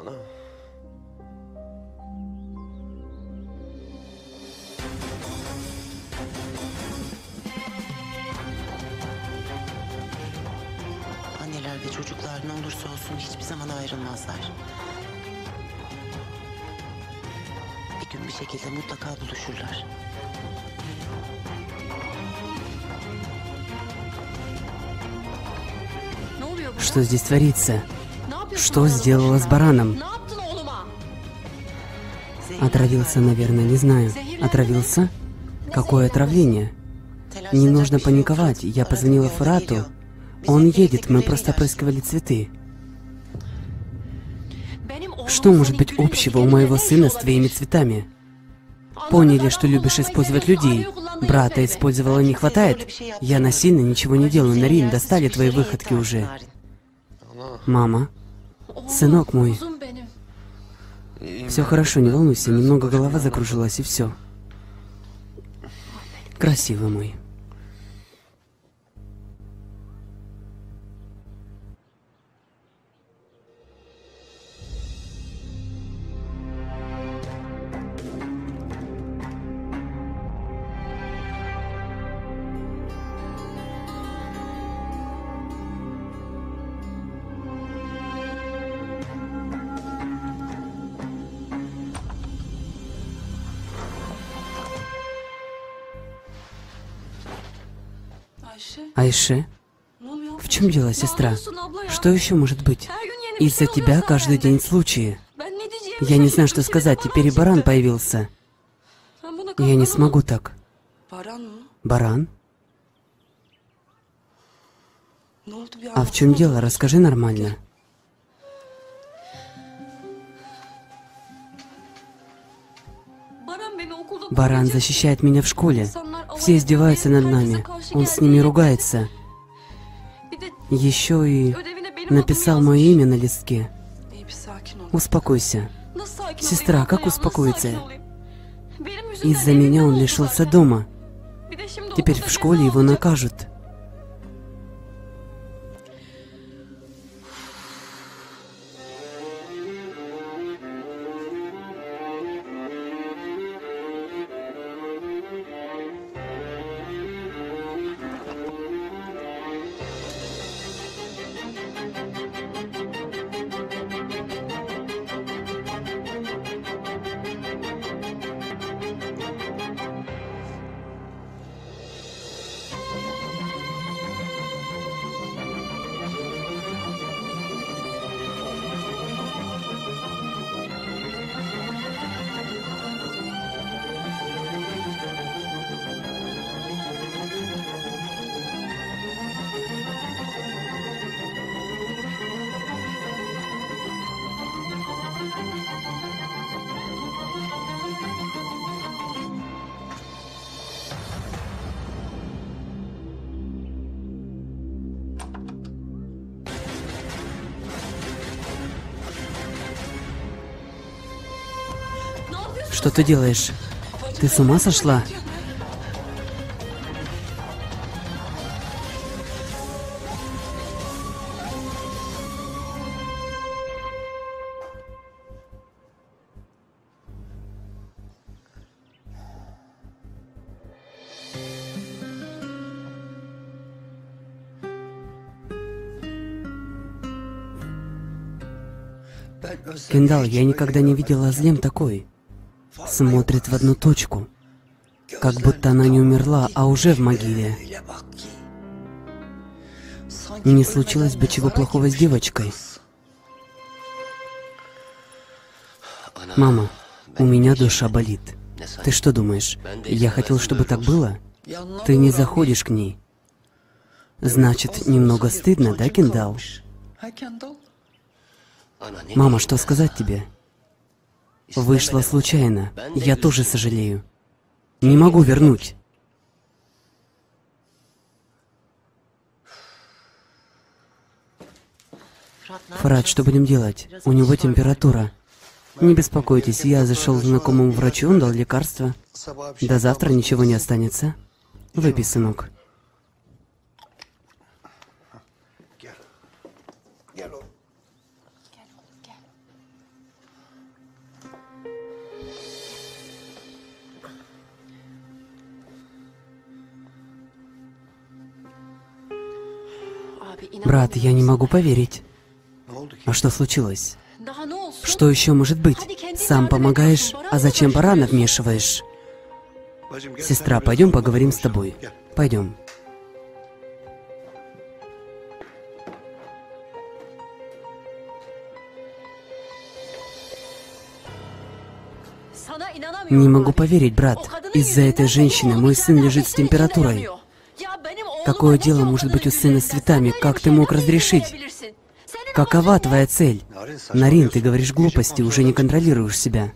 она... Anneler ve çocuklar ne olursa olsun hiçbir zaman ayrılmazlar. Bir gün bir şekilde mutlaka buluşurlar. Что здесь творится? Что сделала с бараном? Отравился, наверное, не знаю. Отравился? Какое отравление? Не нужно паниковать. Я позвонила Фурату. Он едет, мы просто опрыскивали цветы. Что может быть общего у моего сына с твоими цветами? Поняли, что любишь использовать людей. Брата использовала не хватает. Я насильно ничего не делаю. Нарин, достали твои выходки уже. Мама, сынок мой. Все хорошо, не волнуйся. Немного голова закружилась, и все. Красивый мой. Айше, в чем дело, сестра? Что еще может быть? Из-за тебя каждый день случаи. Я не знаю, что сказать, теперь и баран появился. Я не смогу так. Баран? А в чем дело? Расскажи нормально. Баран защищает меня в школе. Все издеваются над нами. Он с ними ругается. Еще и написал мое имя на листке. Успокойся. Сестра, как успокоиться? Из-за меня он лишился дома. Теперь в школе его накажут. Что ты делаешь? Ты с ума сошла? Кендал, я никогда не видела Азлем такой. Смотрит в одну точку, как будто она не умерла, а уже в могиле. Не случилось бы чего плохого с девочкой. Мама, у меня душа болит. Ты что думаешь, я хотел, чтобы так было? Ты не заходишь к ней. Значит, немного стыдно, да, Кендал? Мама, что сказать тебе? Вышло случайно. Я тоже сожалею. Не могу вернуть. Фурат, что будем делать? У него температура. Не беспокойтесь, я зашел к знакомому врачу, он дал лекарство. До завтра ничего не останется. Выпей, сынок. Брат, я не могу поверить. А что случилось? Что еще может быть? Сам помогаешь, а зачем барана вмешиваешь? Сестра, пойдем поговорим с тобой. Пойдем. Не могу поверить, брат. Из-за этой женщины мой сын лежит с температурой. Какое дело может быть у сына с цветами? Как ты мог разрешить? Какова твоя цель? Нарин, ты говоришь глупости, уже не контролируешь себя.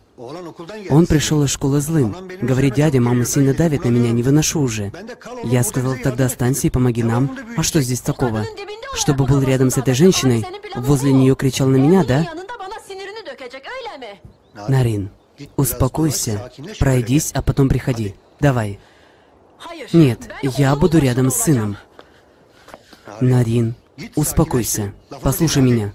Он пришел из школы злым. Говорит, дядя, мама сильно давит на меня, не выношу уже. Я сказал, тогда останься и помоги нам. А что здесь такого? Чтобы был рядом с этой женщиной, возле нее кричал на меня, да? Нарин, успокойся, пройдись, а потом приходи. Давай. Нет, я буду рядом с сыном. Нарин, успокойся. Послушай меня.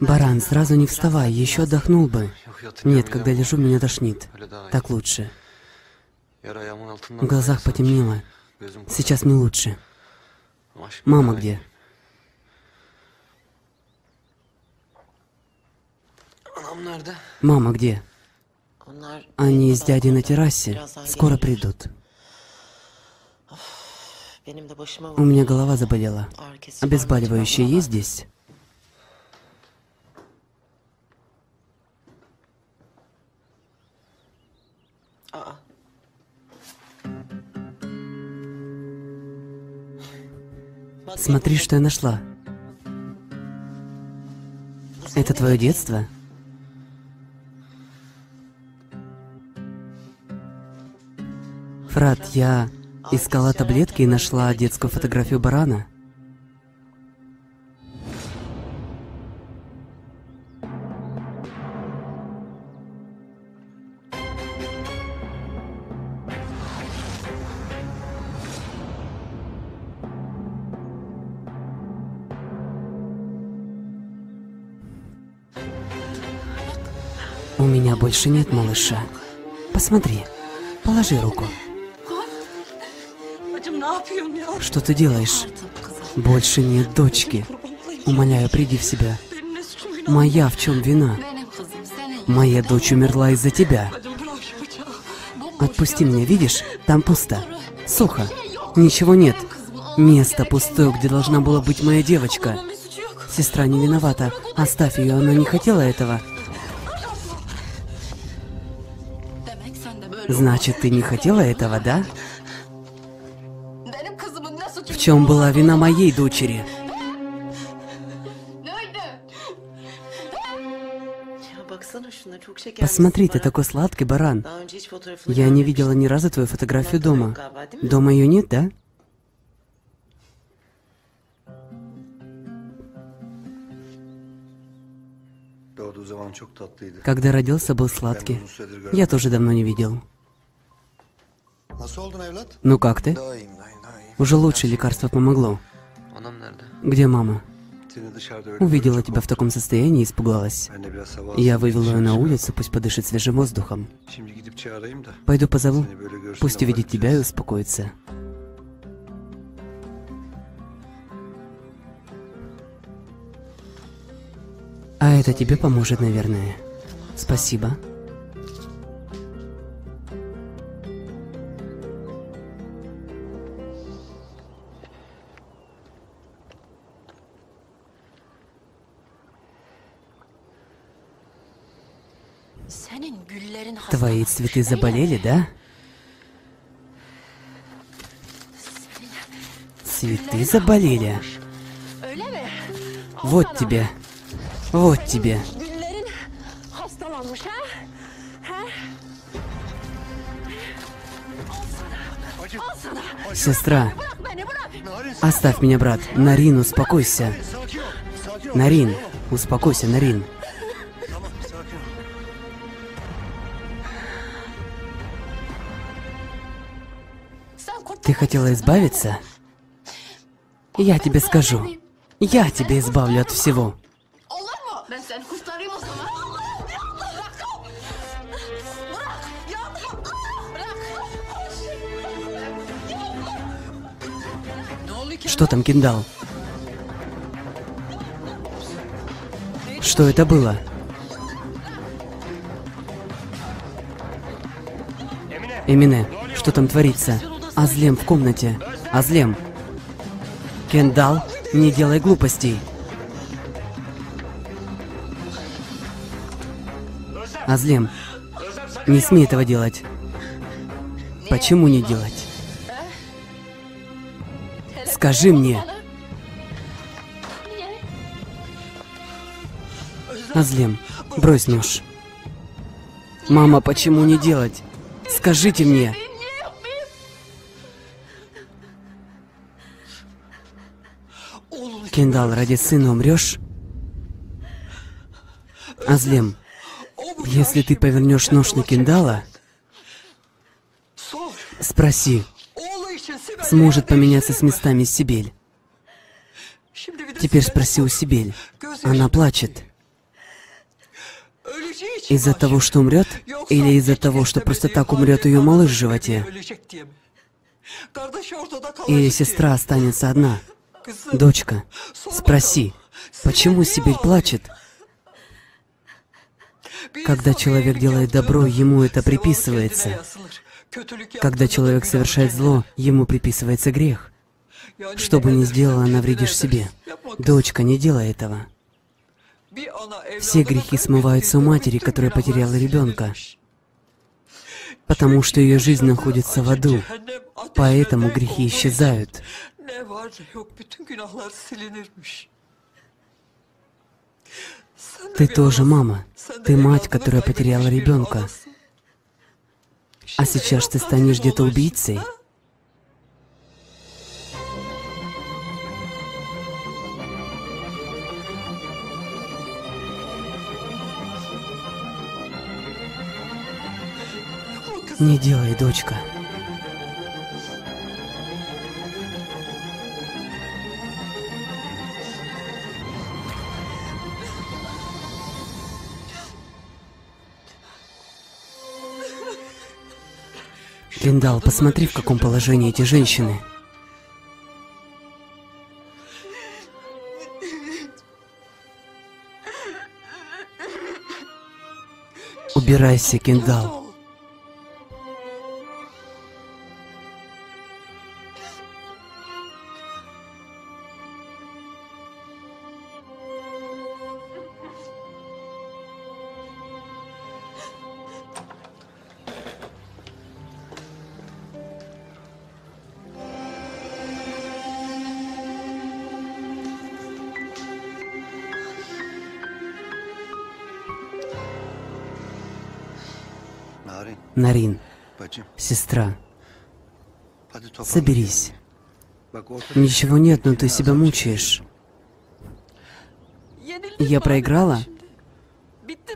Баран, сразу не вставай, еще отдохнул бы. Нет, когда лежу, меня тошнит. Так лучше. В глазах потемнело. Сейчас не лучше. Мама где? Мама где? Они с дядей на террасе. Скоро придут. У меня голова заболела. Обезболивающее есть здесь? Смотри, что я нашла. Это твое детство? Фурат, я искала таблетки и нашла детскую фотографию барана. У меня больше нет малыша. Посмотри, положи руку. Что ты делаешь? Больше нет дочки. Умоляю, приди в себя. Моя в чем вина? Моя дочь умерла из-за тебя. Отпусти меня, видишь? Там пусто. Сухо. Ничего нет. Место пустое, где должна была быть моя девочка. Сестра не виновата. Оставь ее, она не хотела этого. Значит, ты не хотела этого, да? В чем была вина моей дочери? Посмотри, ты такой сладкий баран. Я не видела ни разу твою фотографию дома. Дома ее нет, да? Когда родился, был сладкий. Я тоже давно не видел. Ну как ты? Уже лучше, лекарство помогло. Где мама? Увидела тебя в таком состоянии и испугалась. Я вывел ее на улицу, пусть подышит свежим воздухом. Пойду позову. Пусть увидит тебя и успокоится. А это тебе поможет, наверное. Спасибо. Твои цветы заболели, да? Цветы заболели. Вот тебе. Вот тебе. Сестра, оставь меня, брат. Нарин, успокойся. Нарин, успокойся, Нарин. Ты хотела избавиться? Я тебе скажу. Я тебя избавлю от всего. Что там, Кендал? Что это было? Эмине, что там творится? Азлем в комнате. Азлем. Кендал, не делай глупостей. Азлем, не смей этого делать. Почему не делать? Скажи мне. Азлем, брось нож. Мама, почему не делать? Скажите мне. Кендал, ради сына умрешь? Азлем, если ты повернешь нож на Кендала, спроси, сможет поменяться с местами Сибель. Теперь спроси у Сибель. Она плачет. Из-за того, что умрет, или из-за того, что просто так умрет ее малыш в животе? Или сестра останется одна? Дочка, спроси, почему Сибель плачет? Когда человек делает добро, ему это приписывается. Когда человек совершает зло, ему приписывается грех. Что бы ни сделала, навредишь себе. Дочка, не делай этого. Все грехи смываются у матери, которая потеряла ребенка, потому что ее жизнь находится в аду. Поэтому грехи исчезают. Ты тоже мама. Ты мать, которая потеряла ребенка. А сейчас ты станешь где-то убийцей? Не делай, дочка. Кендал, посмотри, в каком положении эти женщины. Убирайся, Кендал. Нарин, сестра, соберись. Ничего нет, но ты себя мучаешь. Я проиграла?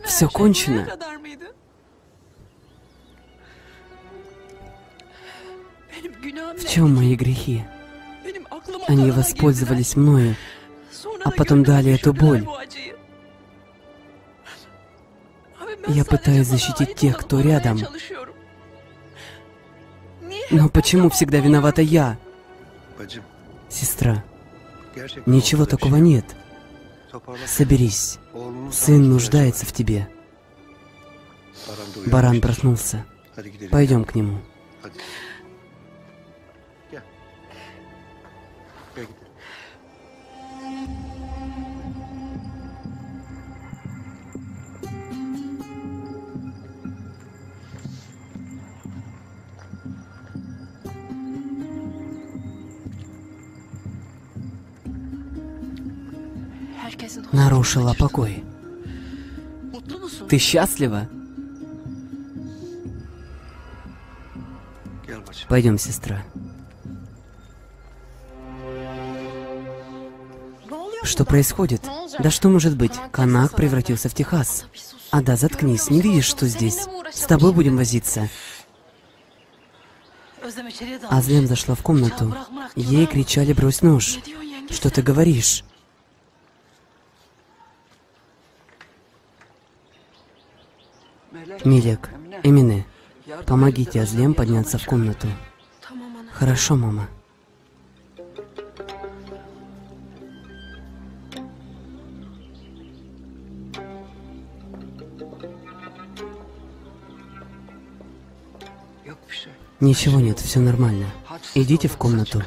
Все кончено? В чем мои грехи? Они воспользовались мною, а потом дали эту боль. Я пытаюсь защитить тех, кто рядом. Но почему всегда виновата я? Сестра, ничего такого нет. Соберись. Сын нуждается в тебе. Баран проснулся. Пойдем к нему. Нарушила покой. Ты счастлива? Пойдем, сестра. Что происходит? Да что может быть? Канак превратился в Техас. А да, заткнись, не видишь, что здесь? С тобой будем возиться. Азлем зашла в комнату. Ей кричали: брось нож. Что ты говоришь? Мелек, Эмине, помогите Азлем подняться в комнату. Хорошо, мама. Ничего нет, все нормально. Идите в комнату.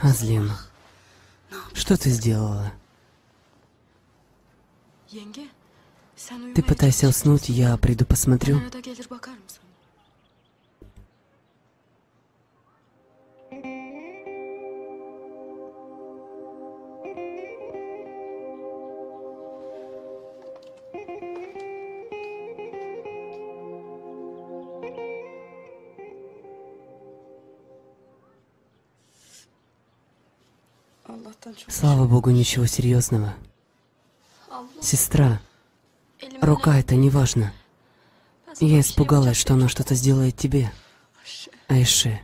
Азлем, что ты сделала? Ты пытайся уснуть, я приду посмотрю. Слава Богу, ничего серьезного. Сестра, рука — это не важно. Я испугалась, что она что-то сделает тебе. Айше,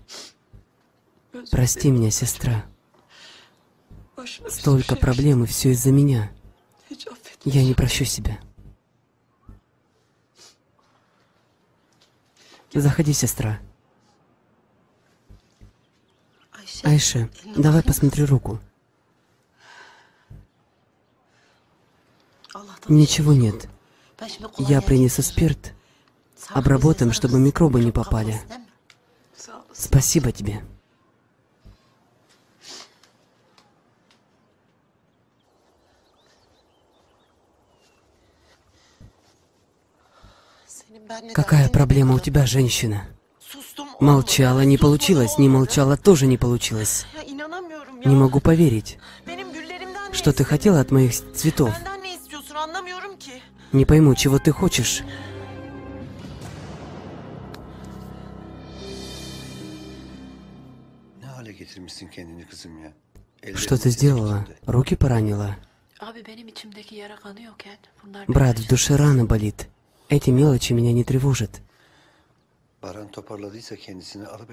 прости меня, сестра. Столько проблем, и все из-за меня. Я не прощу себя. Заходи, сестра. Айше, давай посмотри руку. Ничего нет. Я принесу спирт. Обработаем, чтобы микробы не попали. Спасибо тебе. Какая проблема у тебя, женщина? Молчала, не получилось. Не молчала, тоже не получилось. Не могу поверить. Что ты хотела от моих цветов? Не пойму, чего ты хочешь. Что ты сделала? Руки поранила. Брат, в душе рана болит. Эти мелочи меня не тревожат.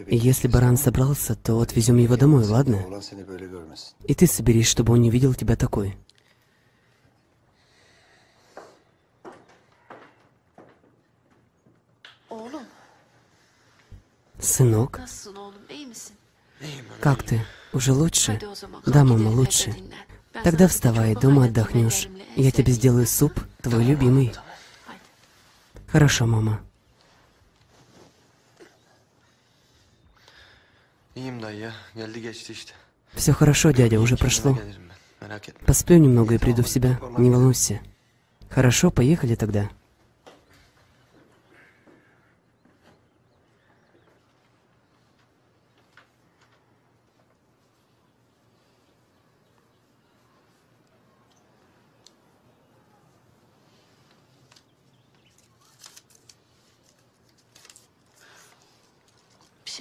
И если баран собрался, то отвезем его домой, ладно? И ты соберись, чтобы он не видел тебя такой. Сынок, как ты? Уже лучше? Да, мама, лучше. Тогда вставай, дома отдохнешь. Я тебе сделаю суп, твой любимый. Хорошо, мама. Все хорошо, дядя, уже прошло. Посплю немного и приду в себя, не волнуйся. Хорошо, поехали тогда.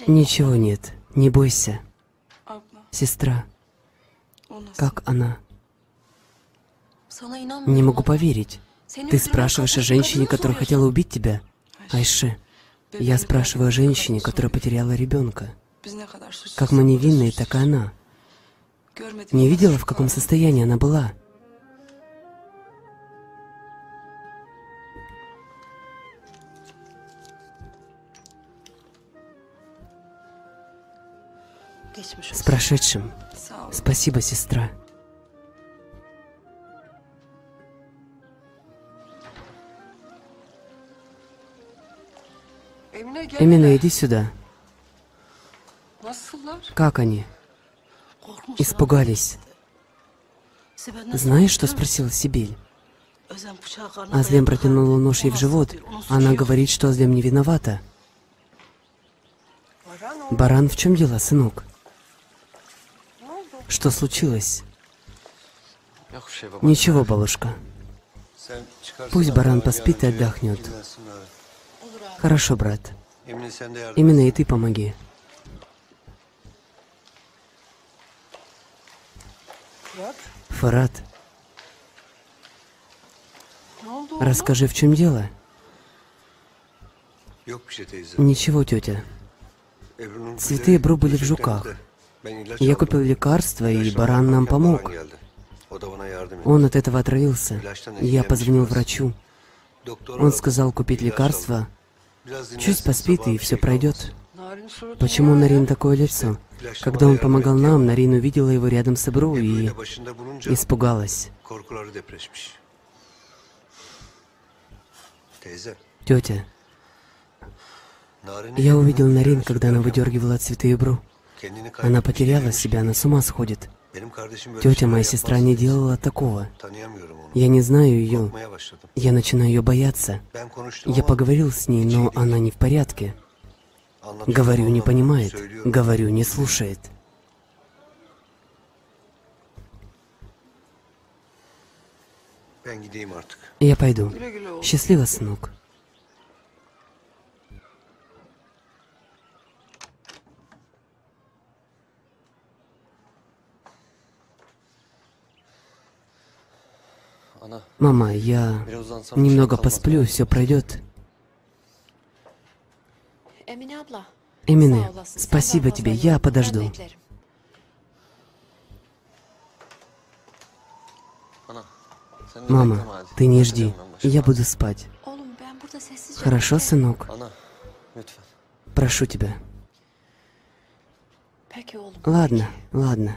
Ничего нет, не бойся. Сестра, как она? Не могу поверить. Ты спрашиваешь о женщине, которая хотела убить тебя? Айше, я спрашиваю о женщине, которая потеряла ребенка. Как мы невинные, так и она. Не видела, в каком состоянии она была? С прошедшим. Спасибо, сестра. Эмина, иди сюда. Как они? Испугались. Знаешь, что спросила Сибель? Азлем протянула нож ей в живот. Она говорит, что Азлем не виновата. Баран, в чем дело, сынок? Что случилось? Ничего, Балушка. Пусть баран поспит и отдохнет. Хорошо, брат. Именно и ты помоги. Фурат, расскажи, в чем дело? Ничего, тетя. Цветы Эбру были в жуках. Я купил лекарство, и баран нам помог. Он от этого отравился. Я позвонил врачу. Он сказал купить лекарство. Чуть поспит, и все пройдет. Почему Нарин такое лицо? Когда он помогал нам, Нарин увидела его рядом с Эбру и испугалась. Тетя, я увидел Нарин, когда она выдергивала цветы Эбру. Она потеряла себя, она с ума сходит. Тетя, моя сестра не делала такого. Я не знаю ее. Я начинаю ее бояться. Я поговорил с ней, но она не в порядке. Говорю, не понимает. Говорю, не слушает. Я пойду. Счастливо, сынок. Мама, я немного посплю, все пройдет. Эмине, спасибо тебе, я подожду. Мама, ты не жди, я буду спать. Хорошо, сынок? Прошу тебя. Ладно, ладно.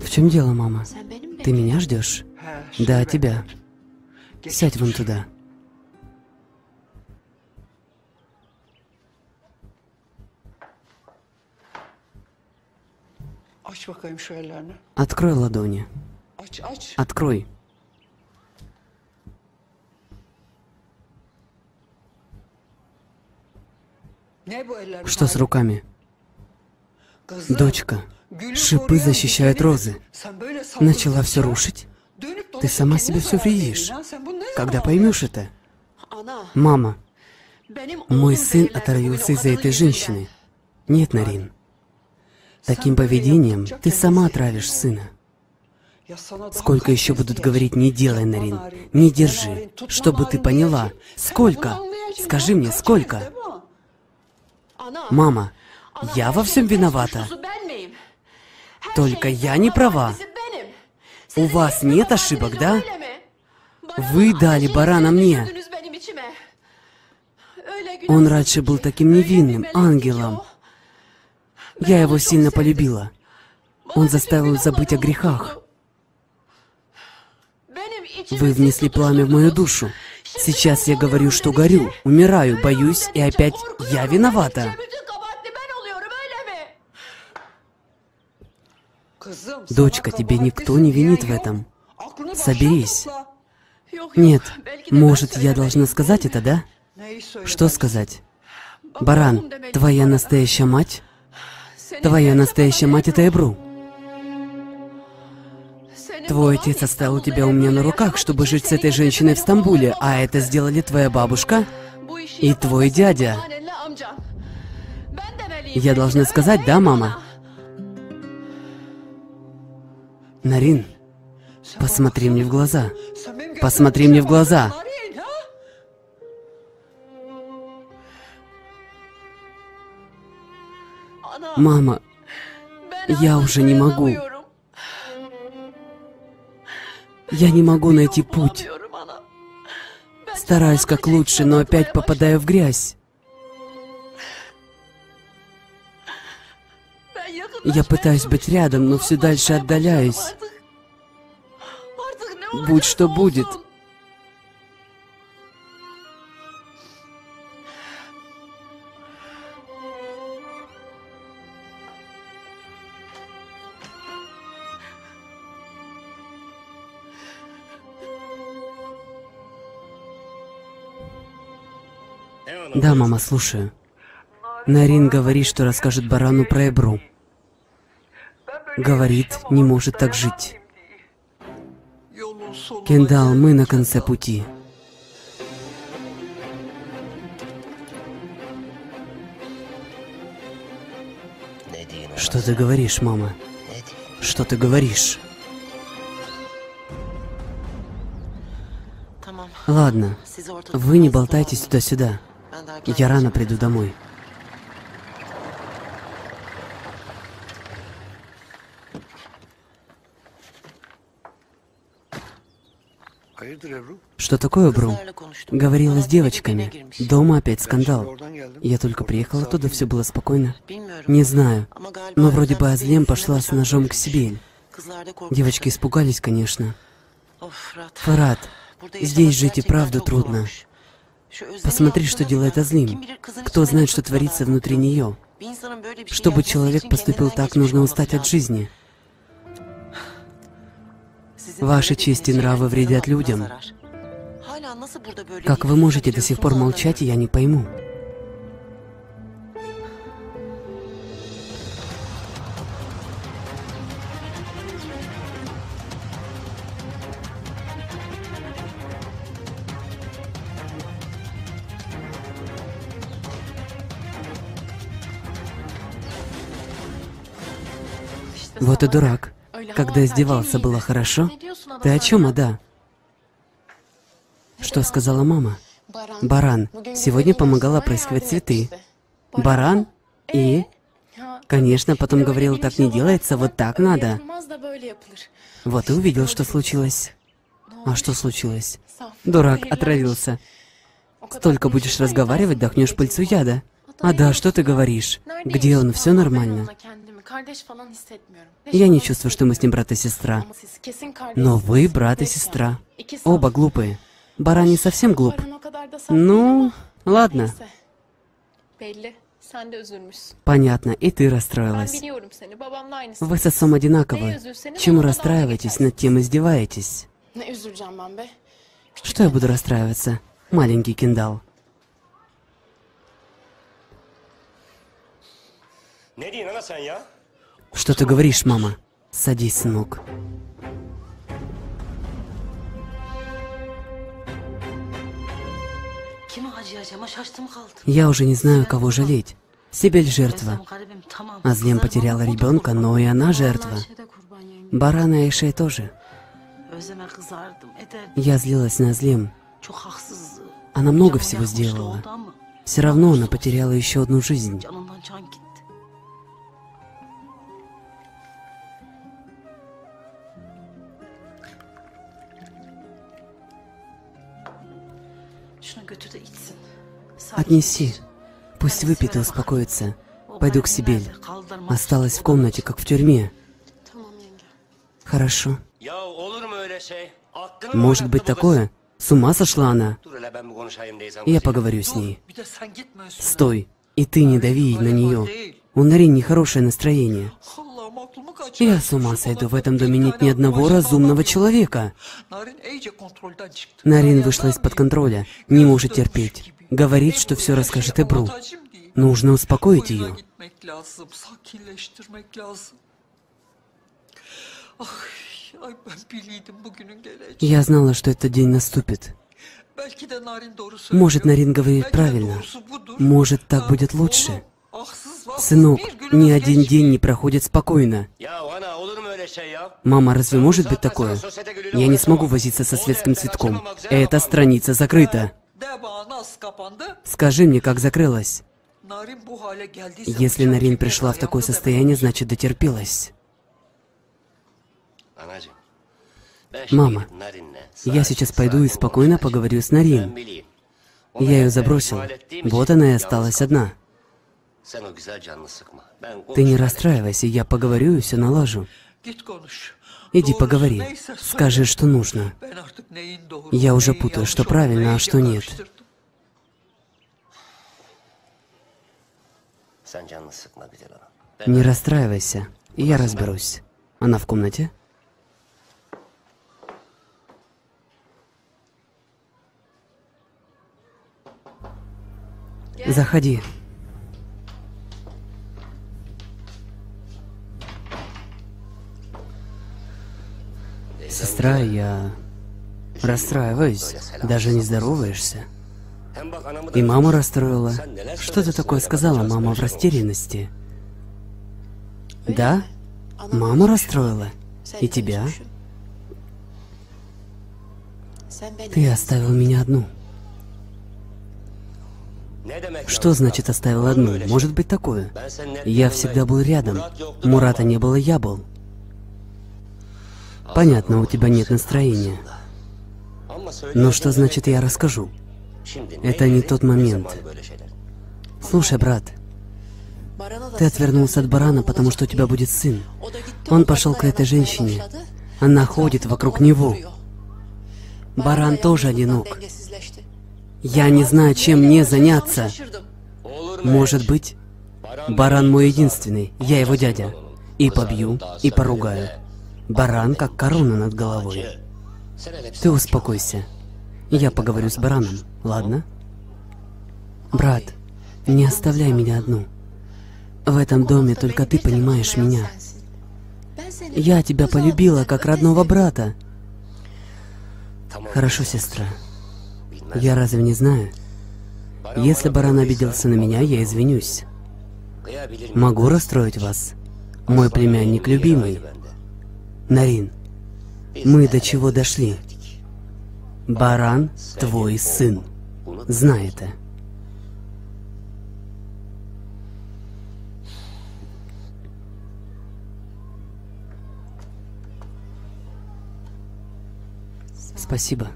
В чем дело, мама? Ты меня ждешь? Да, тебя. Сядь вон туда. Открой ладони. Открой. Что с руками? Дочка. Шипы защищают розы. Начала все рушить. Ты сама себе все вредишь. Когда поймешь это? Мама, мой сын отравился из-за этой женщины. Нет, Нарин. Таким поведением ты сама отравишь сына. Сколько еще будут говорить, не делай, Нарин, не держи, чтобы ты поняла. Сколько? Скажи мне, сколько? Мама, я во всем виновата. Только я не права. У вас нет ошибок, да? Вы дали барана мне. Он раньше был таким невинным, ангелом. Я его сильно полюбила. Он заставил забыть о грехах. Вы внесли пламя в мою душу. Сейчас я говорю, что горю, умираю, боюсь, и опять я виновата. Дочка, тебе никто не винит в этом. Соберись. Нет, может, я должна сказать это, да? Что сказать? Баран, твоя настоящая мать? Твоя настоящая мать — это Эбру. Твой отец оставил тебя у меня на руках, чтобы жить с этой женщиной в Стамбуле, а это сделали твоя бабушка и твой дядя. Я должна сказать, да, мама? Нарин, посмотри мне в глаза. Посмотри мне в глаза. Мама, я уже не могу. Я не могу найти путь. Стараюсь как лучше, но опять попадаю в грязь. Я пытаюсь быть рядом, но все дальше отдаляюсь. Будь что будет. Да, мама, слушаю. Нарин говорит, что расскажет барану про Эбру. Говорит, не может так жить. Кендал, мы на конце пути. Что ты говоришь, мама? Что ты говоришь? Ладно, вы не болтайтесь туда-сюда. Я рано приду домой. Что такое, Эбру? Говорила с девочками. Дома опять скандал. Я только приехала туда, все было спокойно. Не знаю, но вроде бы Азлем пошла с ножом к Сибель. Девочки испугались, конечно. Фурат, здесь жить и правда трудно. Посмотри, что делает Азлем. Кто знает, что творится внутри нее. Чтобы человек поступил так, нужно устать от жизни. Ваши честь и нравы вредят людям. Как вы можете до сих пор молчать, я не пойму. Вот и дурак. Когда издевался, было хорошо? Ты о чем, Ада? Что сказала мама? Баран. Сегодня помогала опрыскивать цветы. Баран? И? Конечно, потом говорила, так не делается, вот так надо. Вот и увидел, что случилось. А что случилось? Дурак, отравился. Столько будешь разговаривать, дохнешь пыльцу яда. Ада, что ты говоришь? Где он? Все нормально. Я не чувствую, что мы с ним брат и сестра. Но вы брат и сестра. Оба глупые. Баран не совсем глуп. Ну, ладно. Понятно, и ты расстроилась. Вы с отцом одинаковы. Чему расстраиваетесь, над тем издеваетесь. Что я буду расстраиваться, маленький Кендал? Что ты говоришь, мама? Садись, сынок. Я уже не знаю, кого жалеть. Сибель жертва. Азлем потеряла ребенка, но и она жертва. Баран и Айше тоже. Я злилась на Азлем. Она много всего сделала. Все равно она потеряла еще одну жизнь. Отнеси. Пусть выпьет и успокоится. Пойду к Сибель. Осталась в комнате, как в тюрьме. Хорошо. Может быть такое? С ума сошла она? Я поговорю с ней. Стой. И ты не дави на нее. У Нарин нехорошее настроение. Я с ума сойду, в этом доме нет ни одного разумного человека. Нарин вышла из-под контроля, не может терпеть. Говорит, что все расскажет Эбру. Нужно успокоить ее. Я знала, что этот день наступит. Может, Нарин говорит правильно. Может, так будет лучше. Сынок, ни один день не проходит спокойно. Мама, разве может быть такое? Я не смогу возиться со светским цветком. Эта страница закрыта. Скажи мне, как закрылась? Если Нарин пришла в такое состояние, значит, дотерпелась. Мама, Я сейчас пойду и спокойно поговорю с Нарин. Я ее забросил. Вот она и осталась одна. Ты не расстраивайся, я поговорю и все налажу. Иди поговори. Скажи, что нужно. Я уже путаю, что правильно, а что нет. Не расстраивайся, я разберусь. Она в комнате? Заходи. Сестра, я расстраиваюсь, даже не здороваешься. И маму расстроила. Что ты такое сказала, мама в растерянности? Да? Маму расстроила? И тебя? Ты оставил меня одну. Что значит оставил одну? Может быть такое? Я всегда был рядом. Мурата не было, я был. Понятно, у тебя нет настроения. Но что значит я расскажу? Это не тот момент. Слушай, брат, ты отвернулся от барана, потому что у тебя будет сын. Он пошел к этой женщине. Она ходит вокруг него. Баран тоже одинок. Я не знаю, чем мне заняться. Может быть, баран мой единственный, я его дядя. И побью, и поругаю. Баран как корона над головой. Ты успокойся. Я поговорю с бараном, ладно? Брат, не оставляй меня одну. В этом доме только ты понимаешь меня. Я тебя полюбила как родного брата. Хорошо, сестра. Я разве не знаю? Если баран обиделся на меня, я извинюсь. Могу расстроить вас. Мой племянник любимый. Нарин, мы до чего дошли. Баран твой сын. Знай это. Спасибо.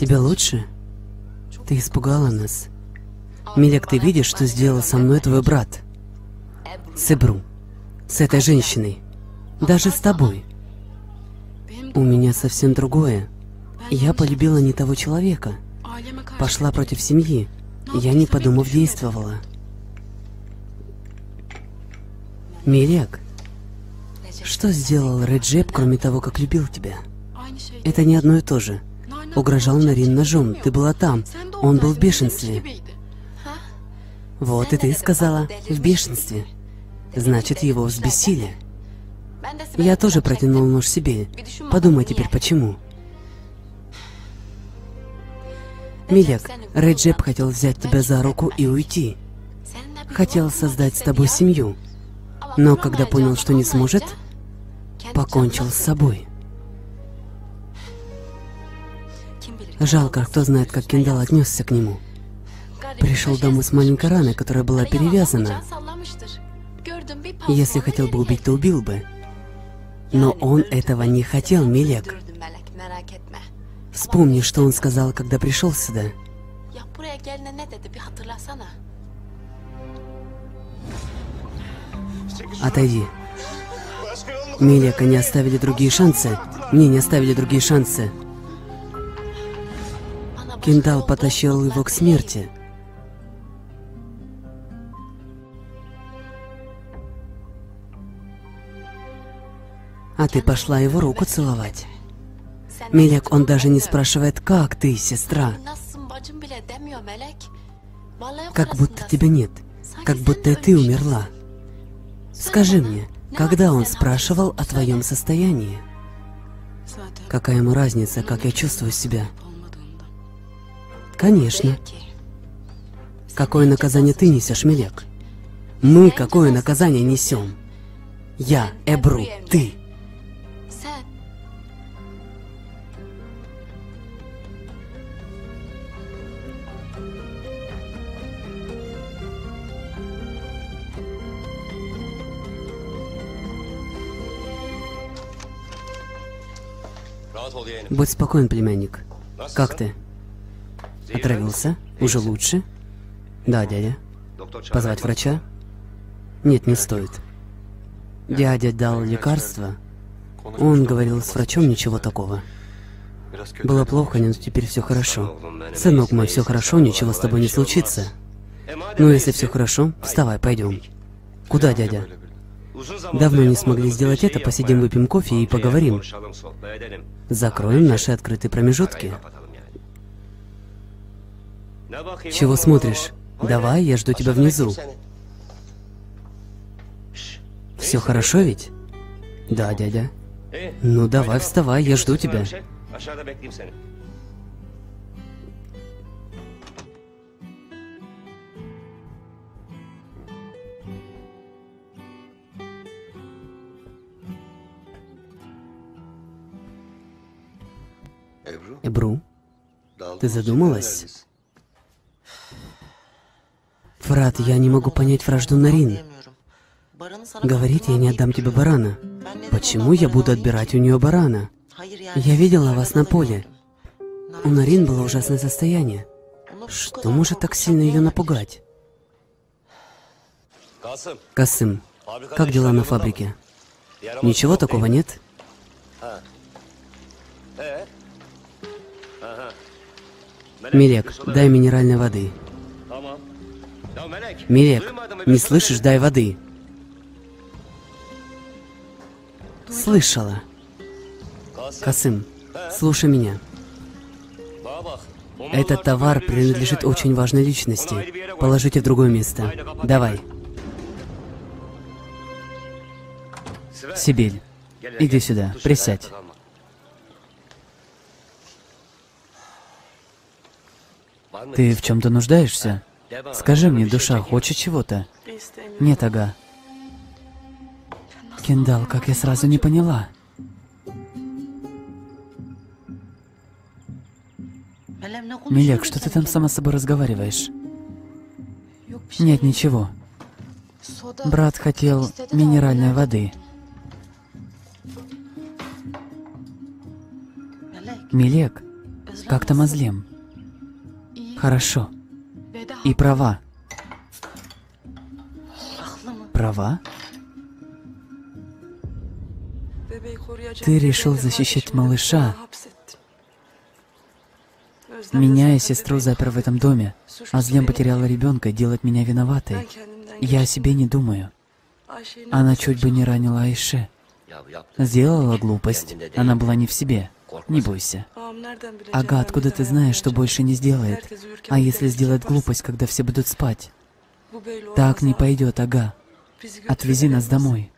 Тебе лучше? Ты испугала нас. Мелек, ты видишь, что сделал со мной твой брат? С Эбру. С этой женщиной. Даже с тобой. У меня совсем другое. Я полюбила не того человека. Пошла против семьи. Я, не подумав, действовала. Мелек, что сделал Реджеп, кроме того, как любил тебя? Это не одно и то же. Угрожал Нарин ножом. Ты была там. Он был в бешенстве. Вот и ты сказала. В бешенстве. Значит, его взбесили. Я тоже протянул нож себе. Подумай теперь, почему. Мелек, Реджеп хотел взять тебя за руку и уйти. Хотел создать с тобой семью. Но когда понял, что не сможет, покончил с собой. Жалко, кто знает, как Кендал отнесся к нему. Пришел домой с маленькой раной, которая была перевязана. Если хотел бы убить, то убил бы. Но он этого не хотел, Мелек. Вспомни, что он сказал, когда пришел сюда. Отойди. Мелека не оставили другие шансы. Мне не оставили другие шансы. Кендал потащил его к смерти. А ты пошла его руку целовать. Мелек, он даже не спрашивает, как ты, сестра. Как будто тебя нет. Как будто и ты умерла. Скажи мне, когда он спрашивал о твоем состоянии? Какая ему разница, как я чувствую себя? Конечно. Какое наказание ты несешь, Мелек? Мы какое наказание несем? Я, Эбру, ты. Будь спокоен, племянник. Как ты? Отравился? Уже лучше? Да, дядя. Позвать врача? Нет, не стоит. Дядя дал лекарство. Он говорил с врачом, ничего такого. Было плохо, но теперь все хорошо. Сынок мой, все хорошо, ничего с тобой не случится. Ну, если все хорошо, вставай, пойдем. Куда, дядя? Давно не смогли сделать это, посидим, выпьем кофе и поговорим. Закроем наши открытые промежутки. Чего смотришь? Давай, я жду тебя внизу. Все хорошо ведь? Да, дядя. Ну давай, вставай, я жду тебя. Эбру, ты задумалась? Фурат, я не могу понять вражду Нарин. Говорит, я не отдам тебе барана. Почему я буду отбирать у нее барана? Я видела вас на поле. У Нарин было ужасное состояние. Что может так сильно ее напугать? Касым, как дела на фабрике? Ничего такого нет? Мелек, дай минеральной воды. Мелек, не слышишь, дай воды. Слышала. Касым, слушай меня. Этот товар принадлежит очень важной личности. Положите в другое место. Давай. Сибель, иди сюда, присядь. Ты в чем-то нуждаешься? Скажи мне, душа, хочет чего-то? Нет, ага. Кендал, как я сразу не поняла. Мелек, что ты там сама с собой разговариваешь? Нет, ничего. Брат хотел минеральной воды. Мелек, как там Азлем? Хорошо. И права. Права? Ты решил защищать малыша. Меня и сестру запер в этом доме. Азлем потеряла ребенка, делает меня виноватой. Я о себе не думаю. Она чуть бы не ранила Айше. Сделала глупость. Она была не в себе. Не бойся. Ага, откуда ты знаешь, что больше не сделает? А если сделает глупость, когда все будут спать? Так не пойдет, ага. Отвези нас домой.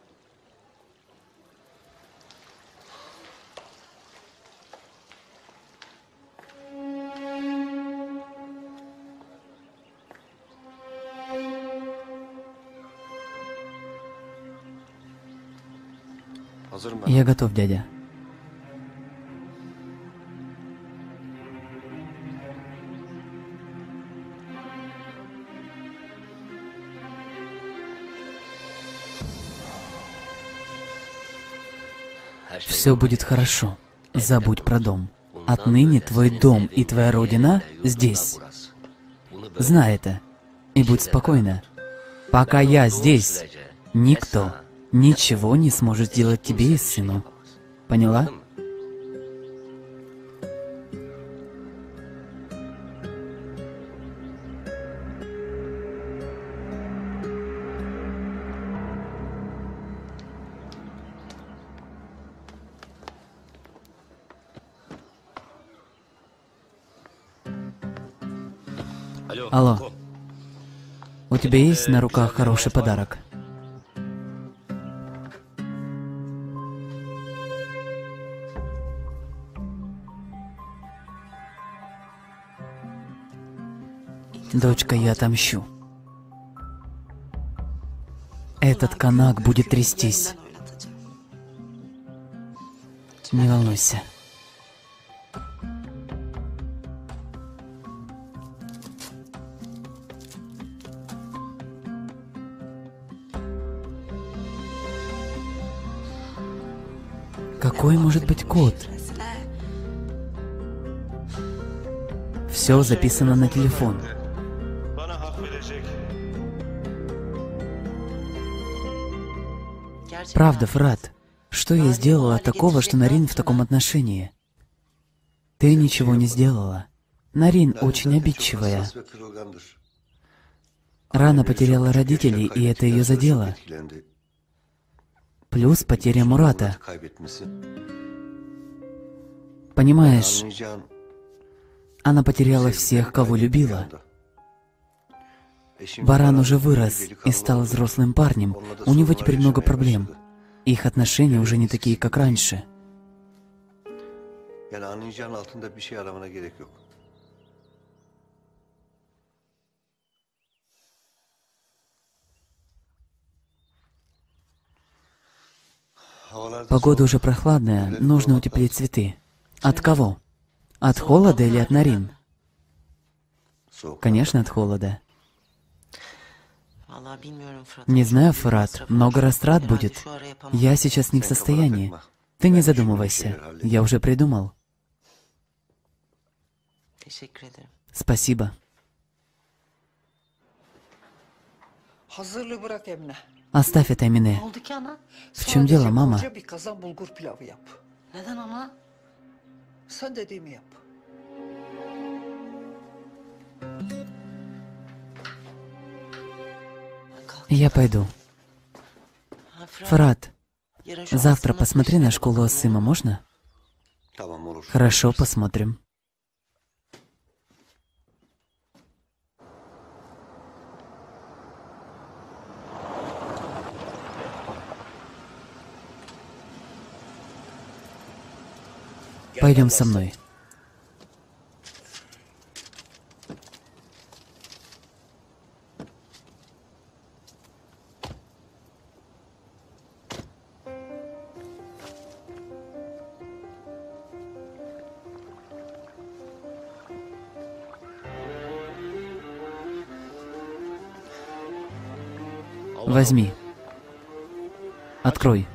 Я готов, дядя. Все будет хорошо. Забудь про дом. Отныне твой дом и твоя родина здесь. Знай это. И будь спокойна. Пока я здесь, никто ничего не сможет сделать тебе и сыну. Поняла? Алло. У тебя есть на руках хороший подарок? Дочка, я отомщу. Этот канак будет трястись. Не волнуйся. Какой может быть кот? Все записано на телефон. Правда, Фурат, что я сделала такого, что Нарин в таком отношении? Ты ничего не сделала. Нарин очень обидчивая. Рано потеряла родителей, и это ее задело. Плюс потеря Мурата. Понимаешь, она потеряла всех, кого любила. Баран уже вырос и стал взрослым парнем. У него теперь много проблем. Их отношения уже не такие, как раньше. Погода уже прохладная, нужно утеплить цветы. От кого? От холода или от Нарин? Конечно, от холода. Не знаю, Фурат, много растрат будет. Я сейчас не в состоянии. Ты не задумывайся, я уже придумал. Спасибо. Оставь это, Эмине. В чем дело, мама? Я пойду. Фурат, завтра посмотри на школу Асыма, можно? Хорошо, посмотрим. Пойдем со мной. Возьми. Открой.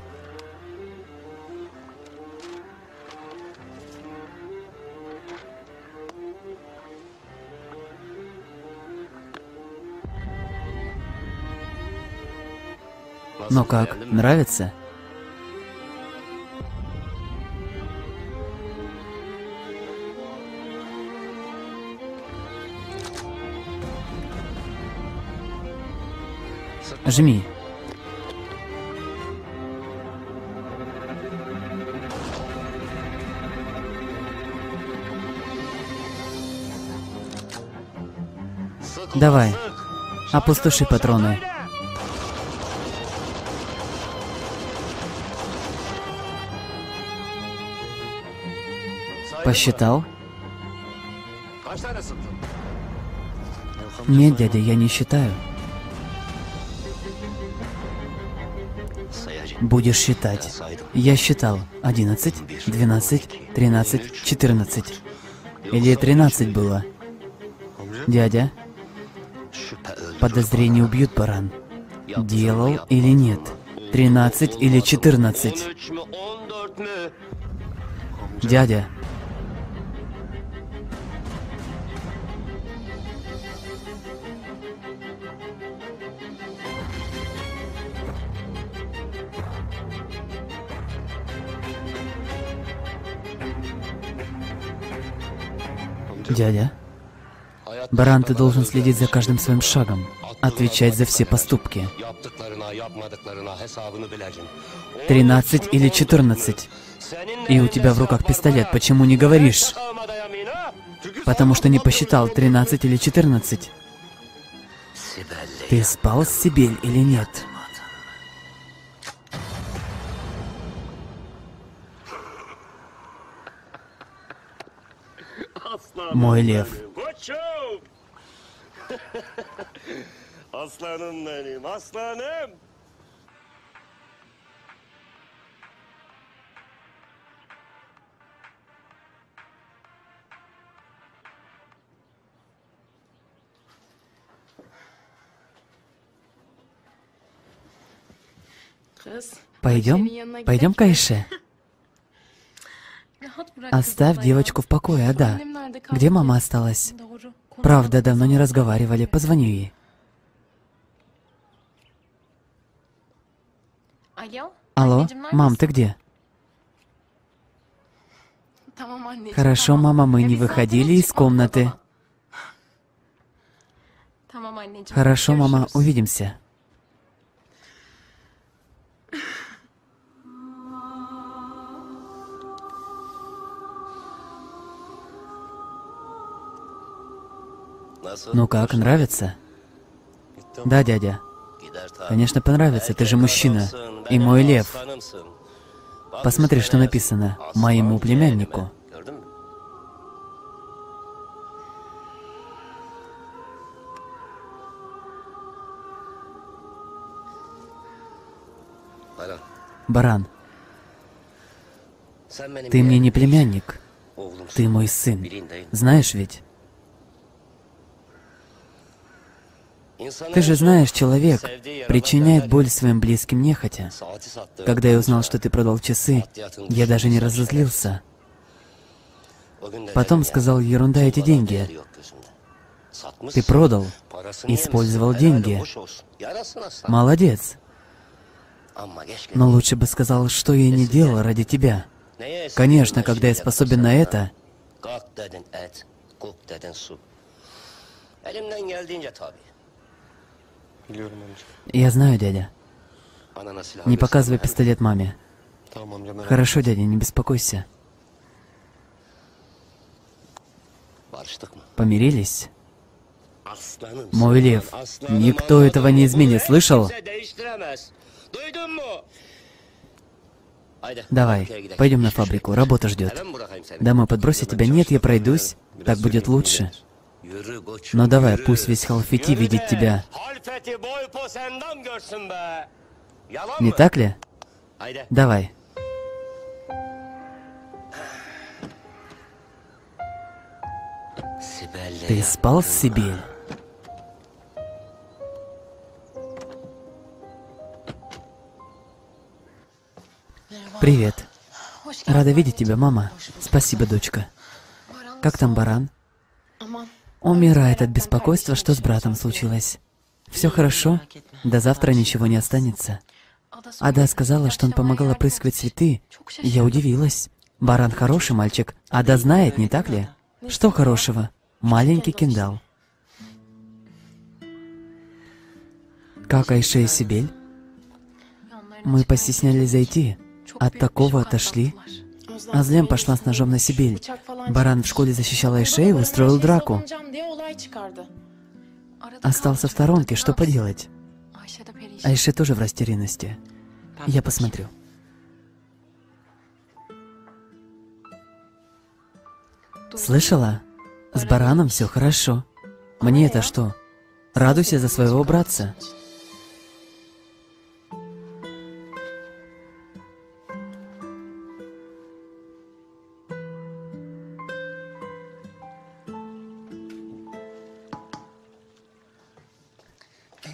Ну как, нравится? Жми. Давай, опустоши патроны. Посчитал? Нет, дядя, я не считаю. Будешь считать. Я считал. 11, 12, 13, 14. Или 13 было. Дядя, подозрения убьют баран. Делал или нет? 13 или 14? Дядя. Дядя, баран, ты должен следить за каждым своим шагом, отвечать за все поступки. 13 или 14. И у тебя в руках пистолет, почему не говоришь? Потому что не посчитал 13 или 14. Ты спал с Сибель или нет? Мой лев. Пойдем к Айше. Оставь девочку в покое, Ада. Где мама осталась? Правда, давно не разговаривали. Позвоню ей. Алло, мам, ты где? Хорошо, мама, мы не выходили из комнаты. Хорошо, мама, увидимся. Ну как, нравится? Да, дядя. Конечно, понравится, ты же мужчина. И мой лев. Посмотри, что написано. Моему племяннику. Баран, ты мне не племянник, ты мой сын, знаешь ведь? Ты же знаешь, человек причиняет боль своим близким нехотя. Когда я узнал, что ты продал часы, я даже не разозлился. Потом сказал, ерунда эти деньги. Ты продал, использовал деньги. Молодец. Но лучше бы сказал, что я не делал ради тебя. Конечно, когда я способен на это, я знаю, дядя. Не показывай пистолет маме. Хорошо, дядя, не беспокойся. Помирились? Мой лев, никто этого не изменит, слышал? Давай, пойдем на фабрику, работа ждет. Домой подбросить тебя? Нет, я пройдусь, так будет лучше. Но давай, пусть весь Халфети видит тебя. Не так ли? Давай. Ты спал с Сибель? Привет. Рада видеть тебя, мама. Спасибо, дочка. Как там Баран? Умирает от беспокойства, что с братом случилось. Все хорошо? До завтра ничего не останется. Ада сказала, что он помогал опрыскивать цветы. Я удивилась. Баран хороший мальчик. Ада знает, не так ли? Что хорошего? Маленький Кендал. Как Айше и Сибель? Мы постеснялись зайти. От такого отошли. Азлем пошла с ножом на Сибель. Баран в школе защищал Айше и устроил драку. Остался в сторонке, что поделать? Айше тоже в растерянности. Я посмотрю. Слышала? С Бараном все хорошо. Мне это что? Радуйся за своего братца.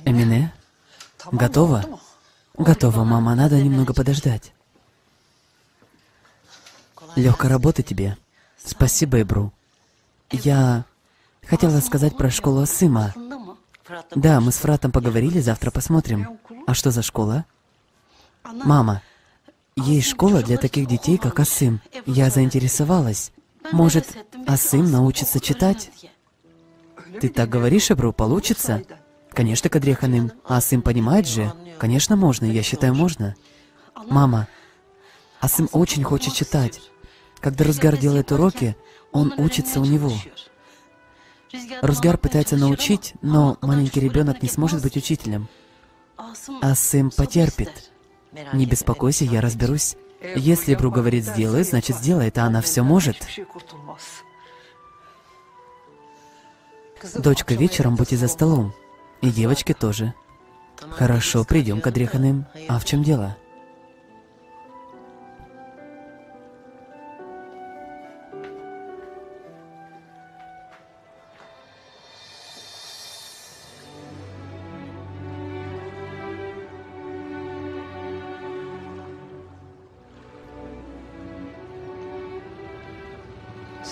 Эмине, готова? Готова, мама, надо немного подождать. Легкой работы тебе. Спасибо, Эбру. Я хотела сказать про школу Асыма. Да, мы с Фуратом поговорили, завтра посмотрим. А что за школа? Мама, есть школа для таких детей, как Асым. Я заинтересовалась. Может, Асым научится читать? Ты так говоришь, Эбру, получится? Конечно, Кадриханым. Асым понимает же? Конечно, можно. Я считаю, можно. Мама, Асым очень хочет читать. Когда Рузгар делает уроки, он учится у него. Рузгар пытается научить, но маленький ребенок не сможет быть учителем. Асым потерпит. Не беспокойся, я разберусь. Если Бру говорит «сделай», значит сделает, а она все может. Дочка, вечером будьте за столом. И девочки тоже. Хорошо, придем к Адриханым. А в чем дело?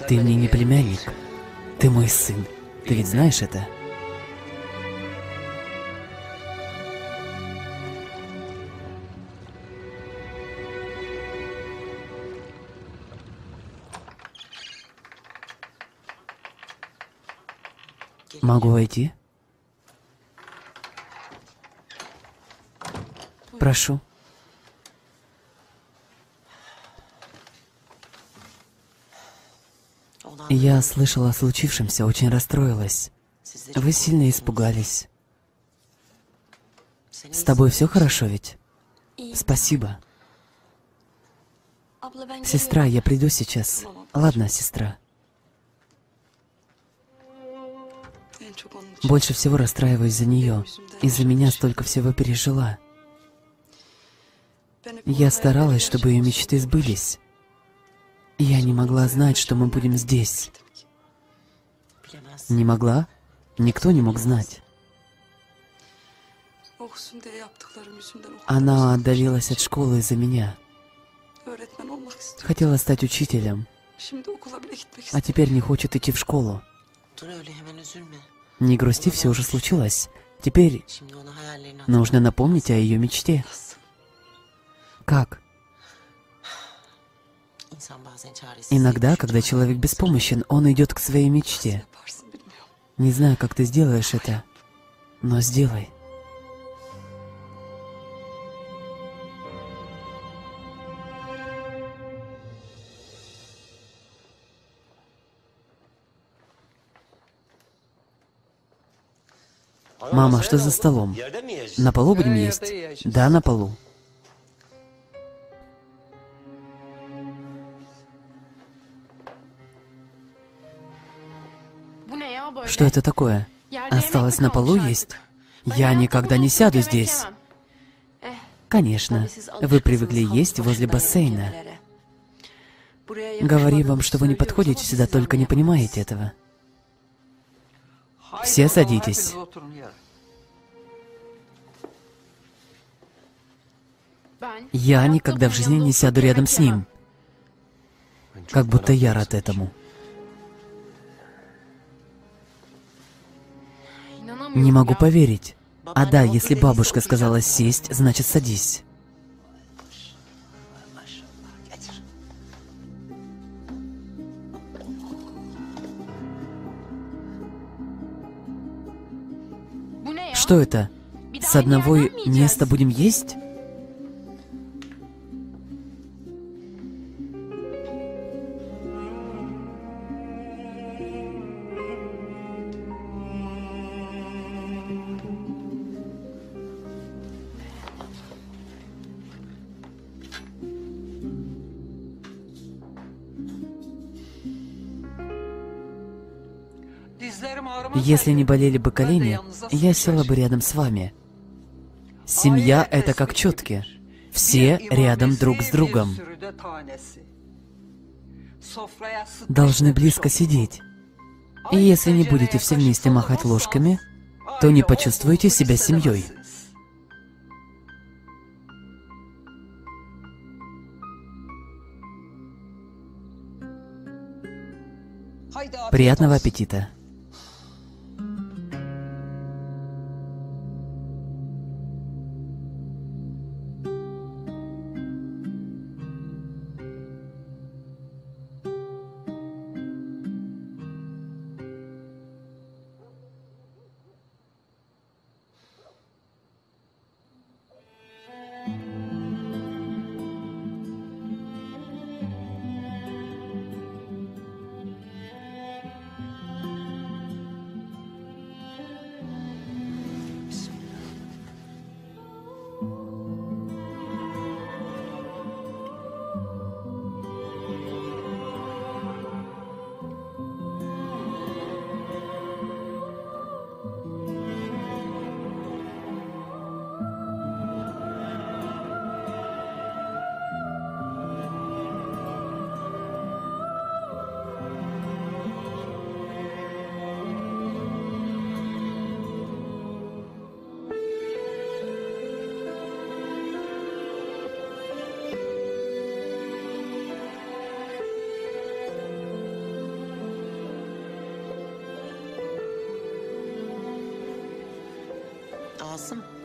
Ты мне не племянник. Ты мой сын. Ты ведь знаешь это? Могу войти? Прошу. Я слышала о случившемся, очень расстроилась. Вы сильно испугались. С тобой все хорошо ведь? Спасибо. Сестра, я приду сейчас. Ладно, сестра. Больше всего расстраиваюсь за нее. Из-за меня столько всего пережила. Я старалась, чтобы ее мечты сбылись. Я не могла знать, что мы будем здесь. Не могла? Никто не мог знать. Она отдалилась от школы из-за меня. Хотела стать учителем, а теперь не хочет идти в школу. Не грусти, все уже случилось. Теперь нужно напомнить о ее мечте. Как? Иногда, когда человек беспомощен, он идет к своей мечте. Не знаю, как ты сделаешь это, но сделай. Мама, что за столом? На полу будем есть? Да, на полу. Что это такое? Осталось на полу есть? Я никогда не сяду здесь. Конечно, вы привыкли есть возле бассейна. Говори вам, что вы не подходите сюда, только не понимаете этого. Все садитесь. Я никогда в жизни не сяду рядом с ним. Как будто я рад этому. Не могу поверить. А да, если бабушка сказала сесть, значит садись. Что это? С одного места будем есть? Если не болели бы колени, я села бы рядом с вами. Семья — это как четки. Все рядом друг с другом. Должны близко сидеть. И если не будете все вместе махать ложками, то не почувствуете себя семьей. Приятного аппетита!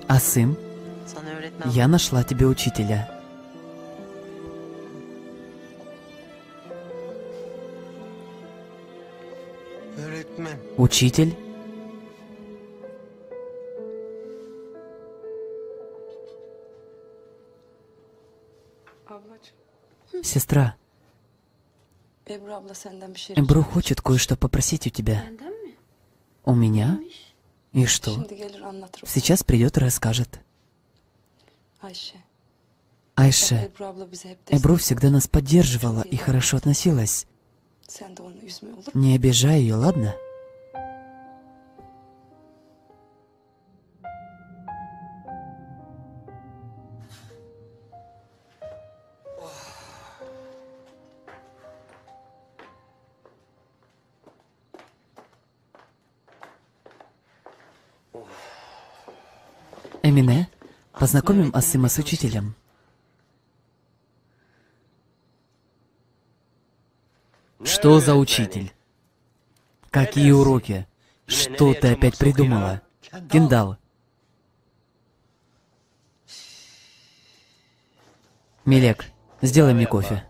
Асым, я нашла тебе учителя. Учитель? Сестра. Эбру хочет кое-что попросить у тебя. У меня? И что? Сейчас придет и расскажет. Айше. Эбру всегда нас поддерживала и хорошо относилась. Не обижай ее, ладно? Эмине, познакомим Асыма с учителем. Что за учитель? Какие уроки? Что ты опять придумала? Кендал. Мелек, сделай мне кофе.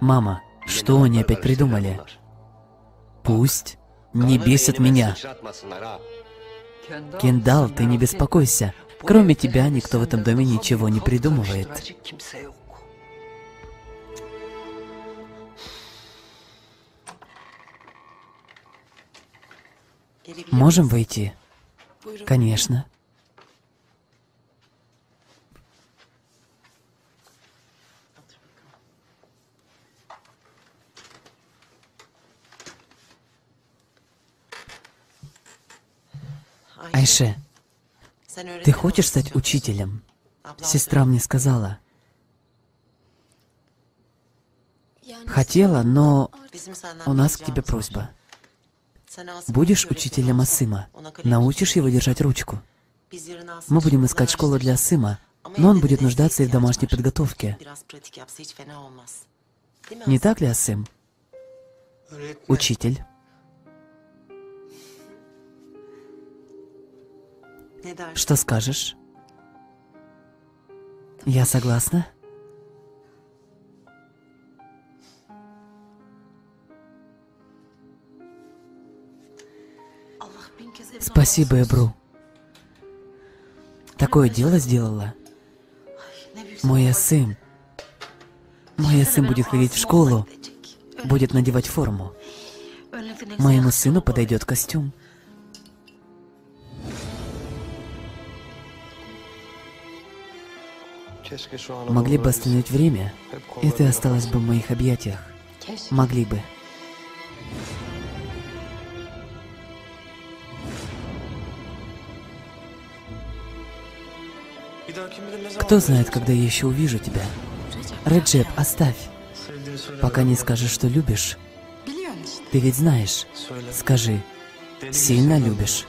Мама, что они опять придумали? Пусть не бесит меня. Кендал, ты не беспокойся. Кроме тебя никто в этом доме ничего не придумывает. Можем войти? Конечно. Айше, ты хочешь стать учителем? Сестра мне сказала. Хотела, но у нас к тебе просьба. Будешь учителем Асыма, научишь его держать ручку. Мы будем искать школу для Асыма, но он будет нуждаться и в домашней подготовке. Не так ли, Асым? Учитель. Что скажешь? Я согласна. Спасибо, Эбру. Такое дело сделала. Мой сын будет ходить в школу, будет надевать форму. Моему сыну подойдет костюм. Могли бы остановить время, и ты осталась бы в моих объятиях. Могли бы. Кто знает, когда я еще увижу тебя. Реджеп, оставь. Пока не скажешь, что любишь. Ты ведь знаешь. Скажи, сильно любишь.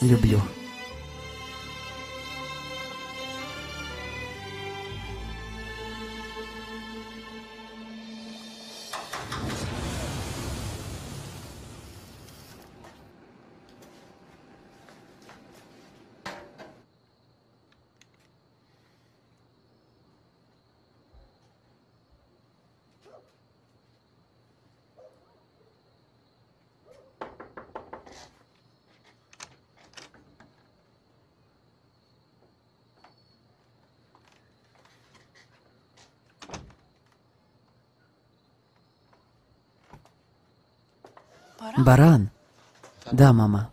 Люблю. Баран? Да, мама.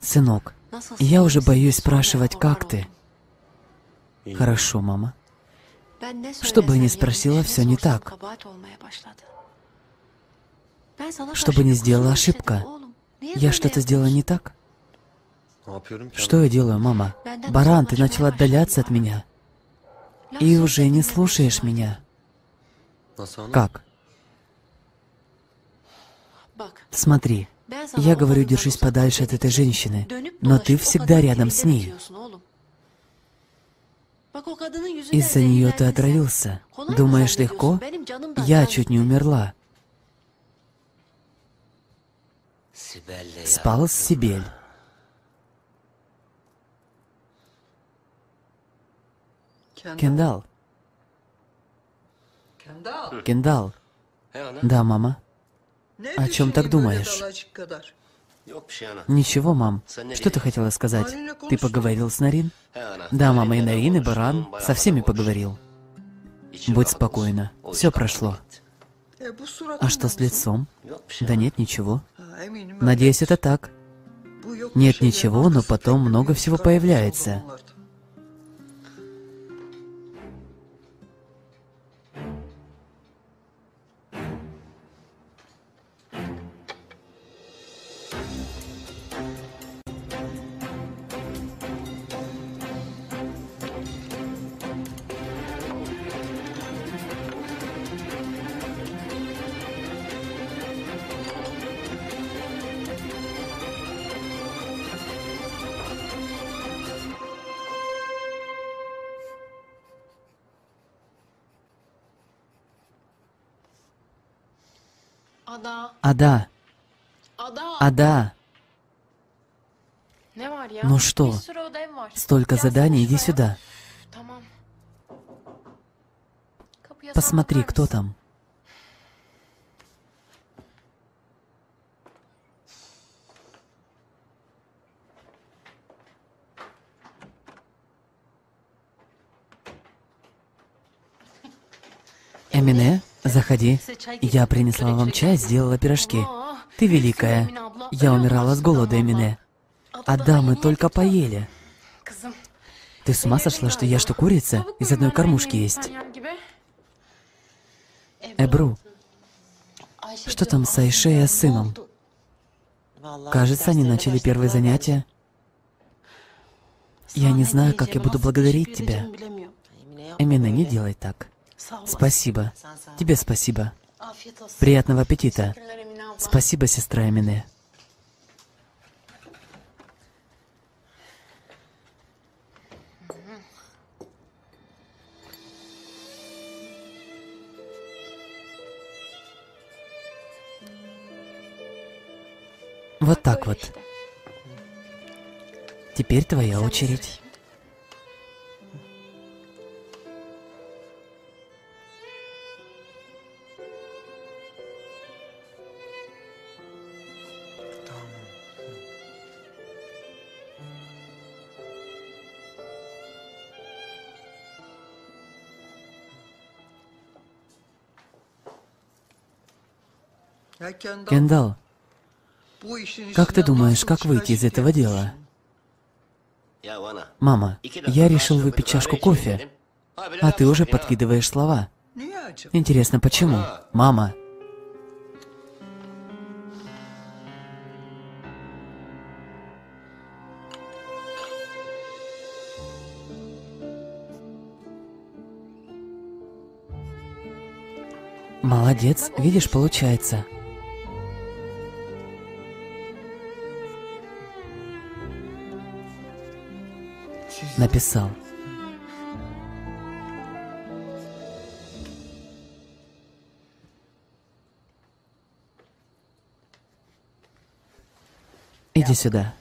Сынок, я уже боюсь спрашивать, как ты. Хорошо, мама. Что бы я ни спросила, все не так. Что бы ни сделала, ошибка. Я что-то сделала не так? Что я делаю, мама? Баран, ты начала отдаляться от меня. И уже не слушаешь меня. Как? Смотри, Я говорю, держись подальше от этой женщины, но ты всегда рядом с ней. Из-за нее ты отравился. Думаешь, легко? Я чуть не умерла. Спал с Сибель. Кендал. Кендал. Да, мама. О чем так думаешь? Ничего, мам. Что ты хотела сказать? Ты поговорил с Нарин? Да, мама, и Нарин, и Баран. Со всеми поговорил. Будь спокойна. Все прошло. А что с лицом? Да нет, ничего. Надеюсь, это так. Нет ничего, но потом много всего появляется. Ада. Ада. Ну что? Столько заданий, иди сюда. Посмотри, кто там. Эмине? Заходи. Я принесла вам чай, сделала пирожки. Ты великая. Я умирала с голода, Эмине. А да, мы только поели. Ты с ума сошла, что я что, курица? Из одной кормушки есть. Эбру, что там с Айше и Асымом? Кажется, они начали первые занятия. Я не знаю, как я буду благодарить тебя. Эмине, не делай так. Спасибо. Тебе спасибо. Приятного аппетита. Спасибо, сестра Эмине. Вот так вот. Теперь твоя очередь. Кендал, как ты думаешь, как выйти из этого дела? Мама, я решил выпить чашку кофе, а ты уже подкидываешь слова. Интересно, почему? Мама. Молодец, видишь, получается. Написал. Иди сюда.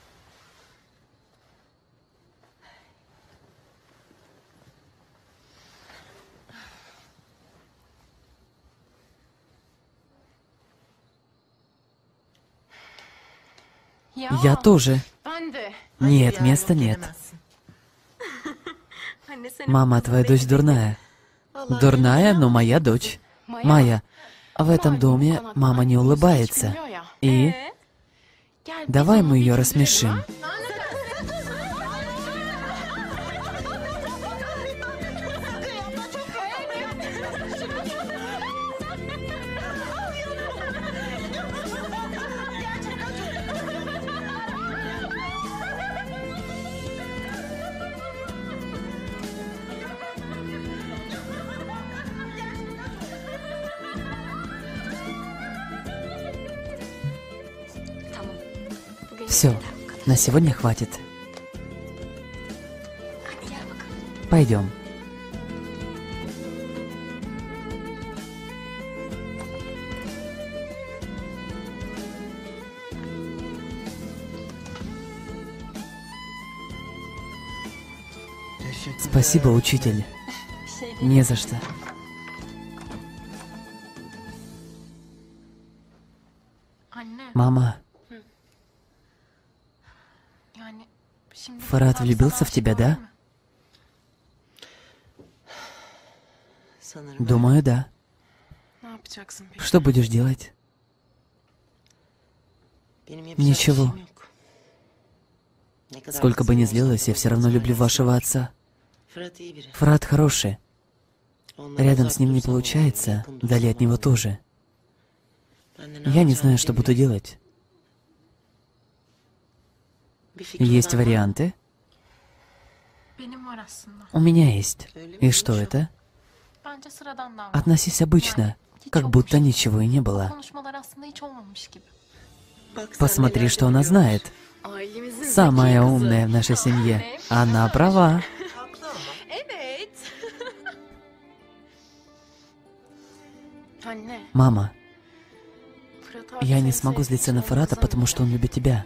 Я тоже. Нет, места нет. Мама, твоя дочь дурная. Дурная, но моя дочь. Майя, в этом доме мама не улыбается. И... Давай мы ее рассмешим. Все, на сегодня хватит. Пойдем. Спасибо, учитель. Не за что. Мама. Фурат влюбился в тебя, да? Думаю, да. Что будешь делать? Ничего. Сколько бы ни злилась, я все равно люблю вашего отца. Фурат хороший. Рядом с ним не получается, дали от него тоже. Я не знаю, что буду делать. Есть варианты? У меня есть. И что это? Относись обычно, как будто ничего и не было. Посмотри, что она знает. Самая умная в нашей семье. Она права. Мама, я не смогу злиться на Фурата, потому что он любит тебя.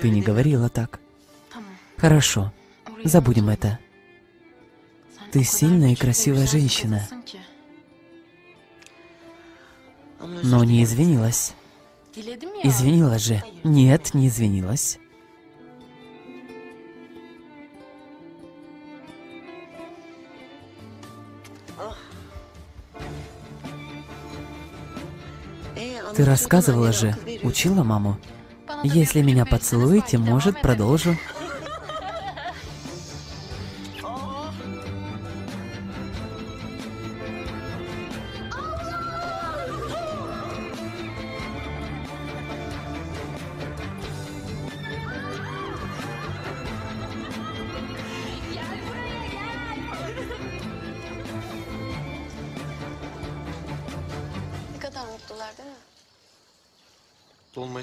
Ты не говорила так. Хорошо, забудем это. Ты сильная и красивая женщина. Но не извинилась. Извинилась же. Нет, не извинилась. Ты рассказывала же, учила маму. Если меня поцелуете, может, продолжу.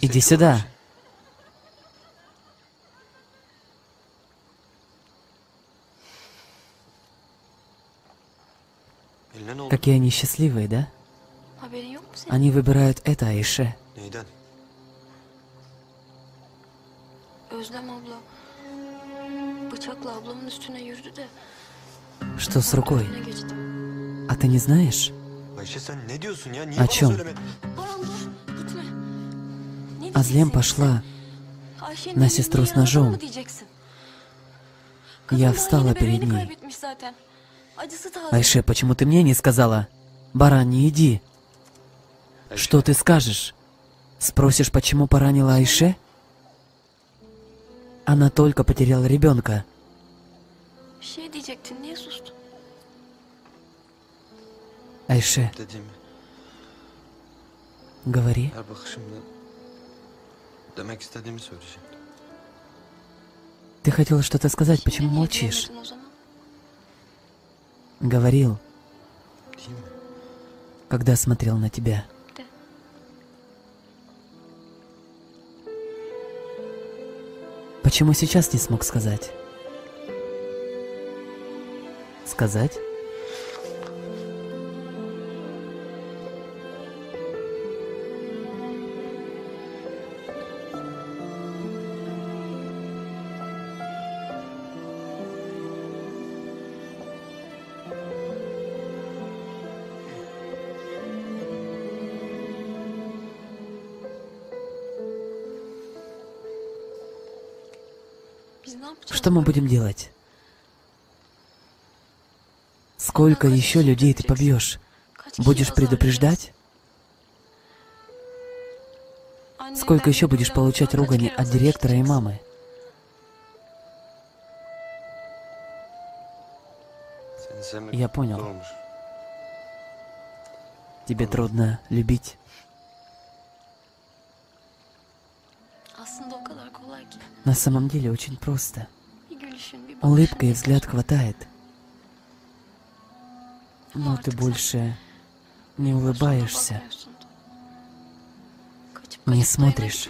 Иди сюда. Какие они счастливые, да? Они выбирают это, Айше. Что с рукой? А ты не знаешь? О чем? Азлем пошла на сестру с ножом. Я встала перед ней. Айше, почему ты мне не сказала? Баран, не иди. Что ты скажешь? Спросишь, почему поранила Айше? Она только потеряла ребенка. Айше, говори. Ты хотела что-то сказать, почему молчишь? Говорил, когда смотрел на тебя. Почему сейчас не смог сказать? Сказать? Что мы будем делать? Сколько еще людей ты побьешь? Будешь предупреждать? Сколько еще будешь получать ругани от директора и мамы? Я понял. Тебе трудно любить. На самом деле очень просто. Улыбка и взгляд хватает. Но ты больше не улыбаешься. не смотришь,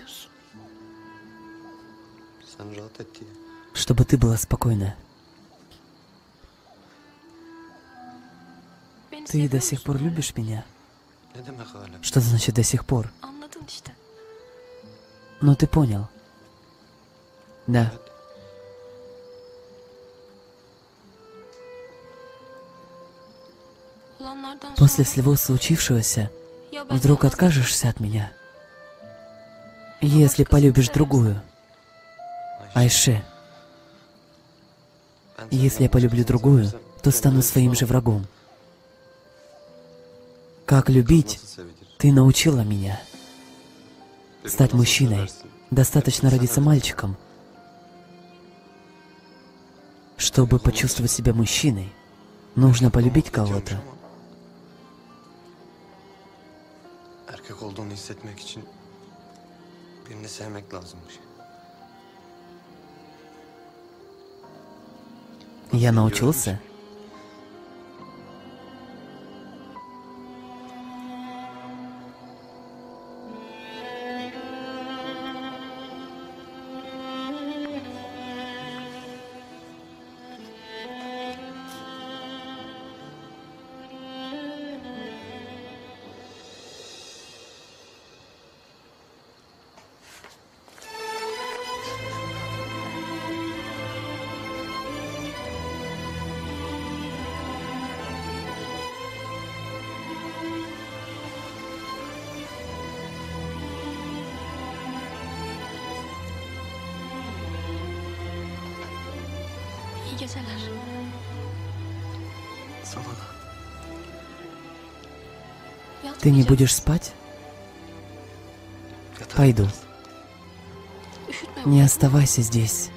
чтобы ты была спокойна. Ты до сих пор любишь меня? Что значит до сих пор? Ну ты понял. Да. После всего случившегося, вдруг откажешься от меня, если полюбишь другую. Айше, если я полюблю другую, то стану своим же врагом. Как любить? Ты научила меня. Стать мужчиной. Достаточно родиться мальчиком, чтобы почувствовать себя мужчиной. Нужно полюбить кого-то. Я научился. Ты не будешь спать? Пойду. Не оставайся здесь.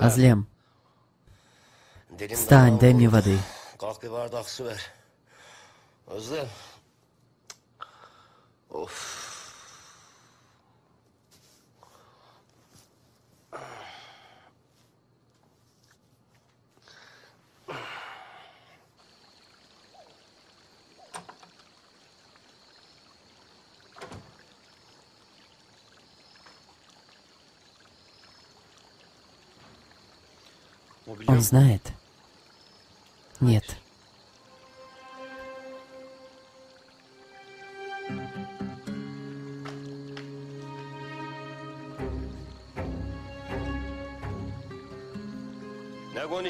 Азлем, встань, дай мне воды. Он знает? Нет.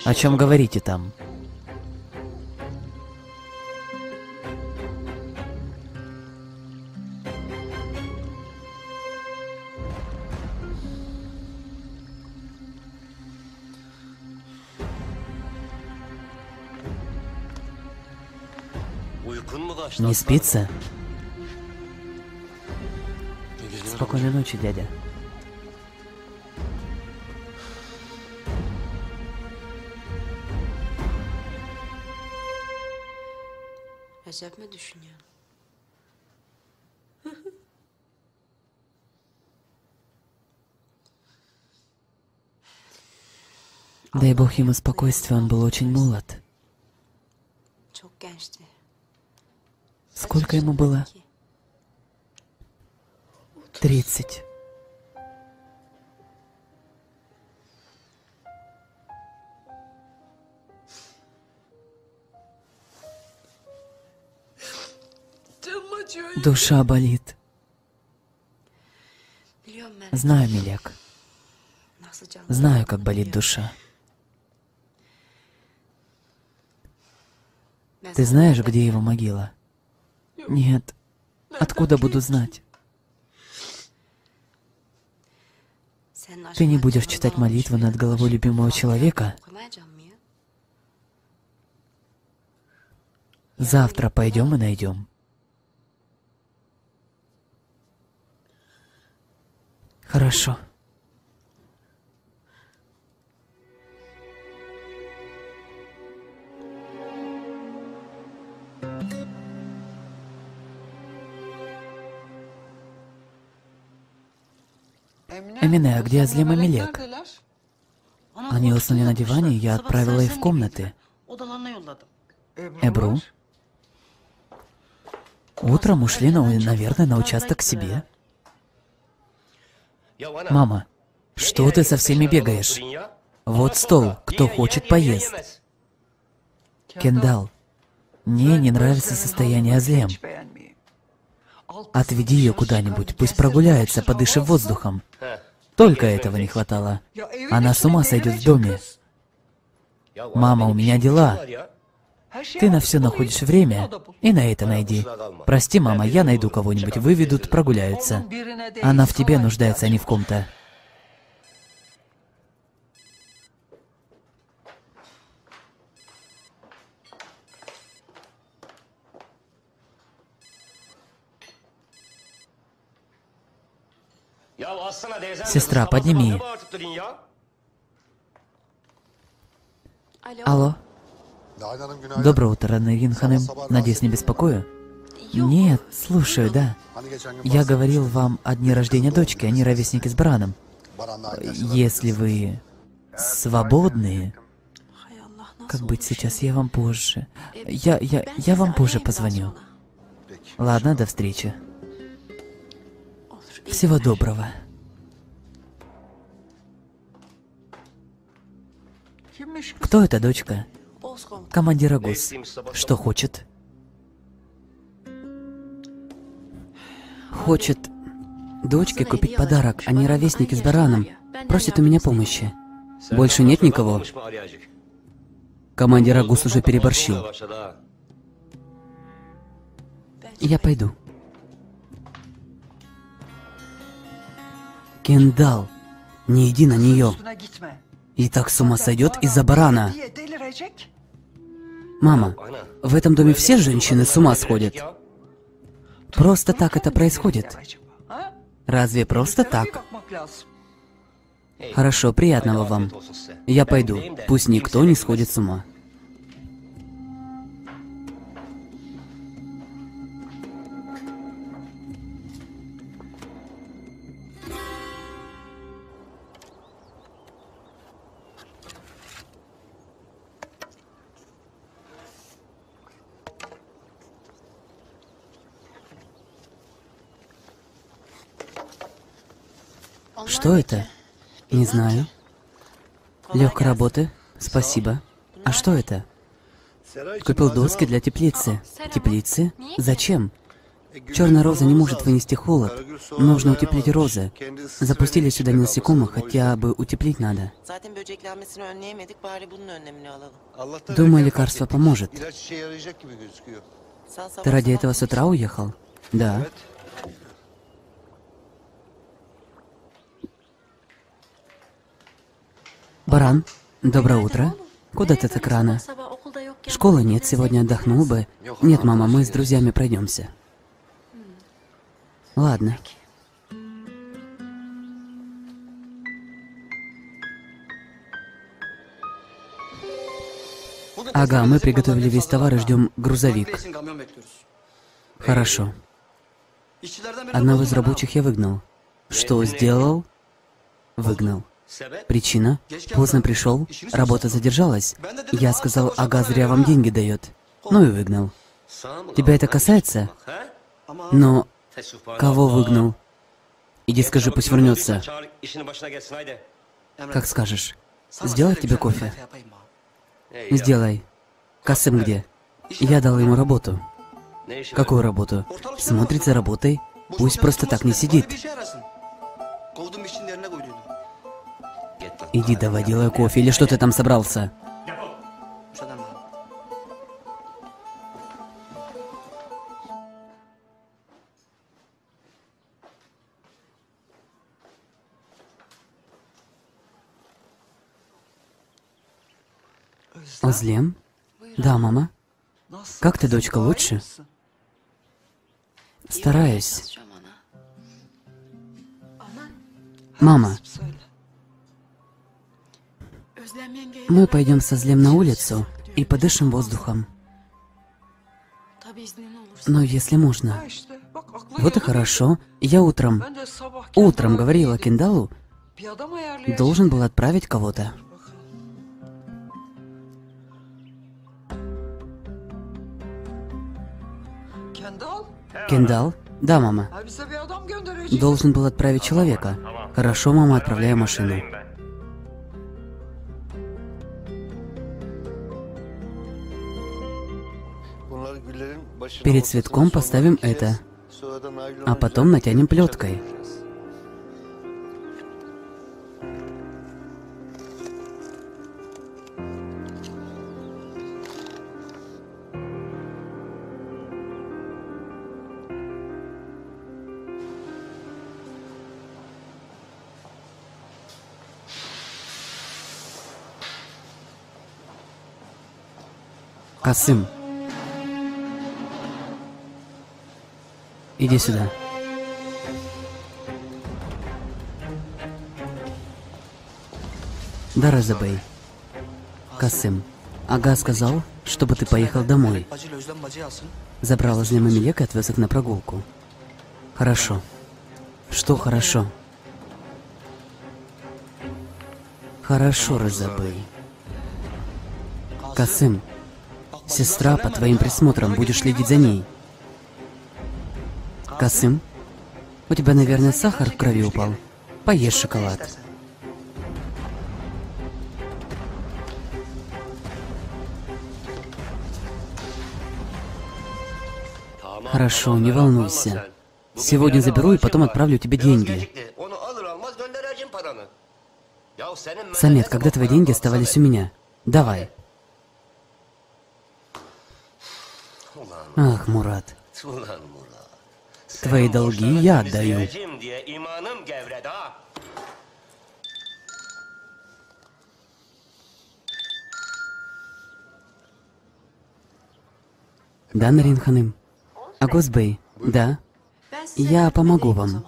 О чем говорите там? Не спится? Спокойной ночи, дядя. acayip mi düşünüyorsun? Дай Бог ему спокойствие, он был очень молод. Сколько ему было? 30. Душа болит. Знаю, Мелек. Знаю, как болит душа. Ты знаешь, где его могила? Нет. Откуда буду знать? Ты не будешь читать молитву над головой любимого человека? Завтра пойдем и найдем. Хорошо. Эмине, а где Азлем и Мелек? Они уснули на диване, и я отправила их в комнаты. Эбру? Утром ушли, наверное, на участок к себе. Мама, что ты со всеми бегаешь? Вот стол, кто хочет, поест. Кендал, мне не нравится состояние Азлем. Отведи ее куда-нибудь, пусть прогуляется, подышит воздухом. Только этого не хватало. Она с ума сойдет в доме. Мама, у меня дела. Ты на все находишь время, и на это найди. Прости, мама, я найду кого-нибудь, выведут, прогуляются. Она в тебе нуждается, а не в ком-то. Сестра, подними. Алло. Доброе утро, Нарин ханым. Надеюсь, не беспокою? Нет, слушаю, да. Я говорил вам о дне рождения дочки, они ровесники с Бараном. Если вы свободные, как быть сейчас, я вам позже. Я вам позже позвоню. Ладно, до встречи. Всего доброго. Кто эта дочка? Командир Агус. Что хочет? Хочет дочке купить подарок, они ровесники с Бараном. Просит у меня помощи. Больше нет никого? Командир Агус уже переборщил. Я пойду. Кендал, не иди на нее. И так с ума сойдет из-за Барана. Мама, в этом доме все женщины с ума сходят. Просто так это происходит. Разве просто так? Хорошо, приятного вам. Я пойду. Пусть никто не сходит с ума. Что это? Не знаю. Легкой работы. Спасибо. А что это? Купил доски для теплицы. Теплицы? Зачем? Черная роза не может вынести холод. Нужно утеплить розы. Запустили сюда насекомых, хотя бы утеплить надо. Думаю, лекарство поможет. Ты ради этого с утра уехал? Да. Баран, доброе утро. Куда ты так рано? Школы нет, сегодня отдохнул бы. Нет, мама, мы с друзьями пройдемся. Ладно. Ага, мы приготовили весь товар и ждем грузовик. Хорошо. Одного из рабочих я выгнал. Что сделал? Выгнал. Причина? Поздно пришел, работа задержалась. Я сказал, ага, зря вам деньги дает. Ну и выгнал. Тебя это касается? Но кого выгнал? Иди скажи, пусть вернется. Как скажешь. Сделать тебе кофе? Сделай. Касым где? Я дал ему работу. Какую работу? Смотрит за работой. Пусть просто так не сидит. Иди давай, делай кофе, или что ты там собрался? Азлем? Да, мама. Как ты, дочка, лучше? Стараюсь. Мама. Мы пойдем со Азлем на улицу и подышим воздухом. Но если можно. Вот и хорошо. Я утром говорила Кендалу, должен был отправить кого-то. Кендал? Да, мама. Должен был отправить человека. Хорошо, мама, отправляю машину. Перед цветком поставим это, а потом натянем плеткой. Касым, иди сюда. Даразабей. Касым, ага сказал, чтобы ты поехал домой. Забрал Азлема Мелека и отвез их на прогулку. Хорошо. Что хорошо? Хорошо, Разабей. Касым. Сестра под твоим присмотром, будешь следить за ней. Касым, у тебя, наверное, сахар в крови упал. Поешь шоколад. Хорошо, не волнуйся. Сегодня заберу и потом отправлю тебе деньги. Самет, когда твои деньги оставались у меня? Давай. Ах, Мурат. Твои долги я отдаю. Да, Нарин ханым? Агус бей, да? Я помогу вам.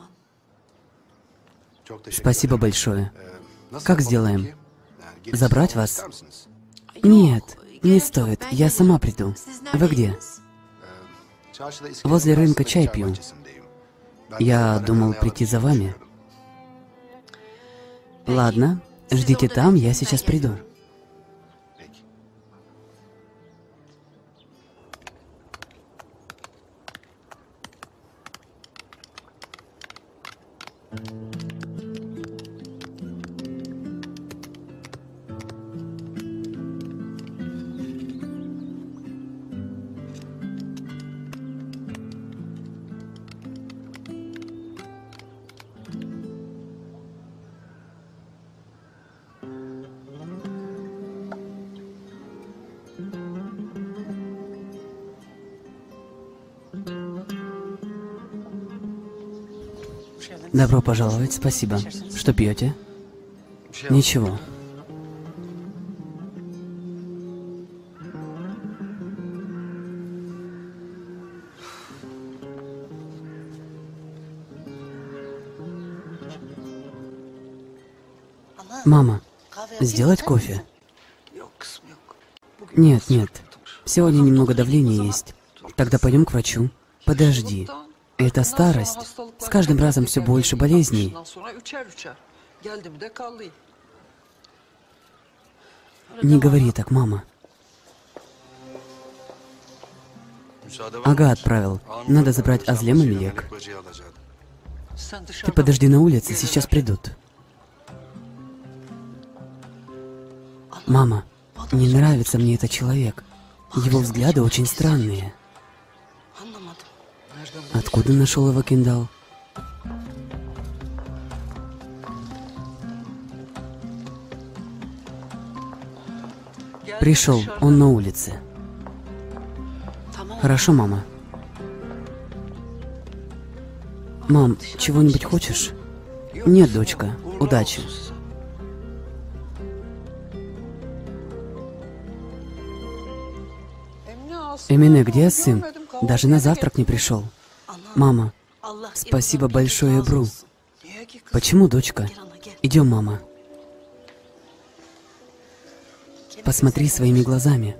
Спасибо большое. Как сделаем? Забрать вас? Нет, не стоит. Я сама приду. Вы где? Возле рынка чай пью. Я думал прийти за вами. Ладно, ждите там, я сейчас приду. Добро пожаловать, спасибо. Что пьете? Ничего. Мама, сделать кофе? Нет, нет. Сегодня немного давления есть. Тогда пойдем к врачу. Подожди. Это старость. С каждым разом все больше болезней. Не говори так, мама. Ага, отправил. Надо забрать Азлем и Мелек. Ты подожди на улице, сейчас придут. Мама, не нравится мне этот человек. Его взгляды очень странные. Откуда нашел его Кендал? Пришел, он на улице. Хорошо, мама. Мам, чего-нибудь хочешь? Нет, дочка. Удачи. Эмине, где Асым? Даже на завтрак не пришел. Мама, спасибо большое, Эбру. Почему, дочка? Идем, мама. Посмотри своими глазами.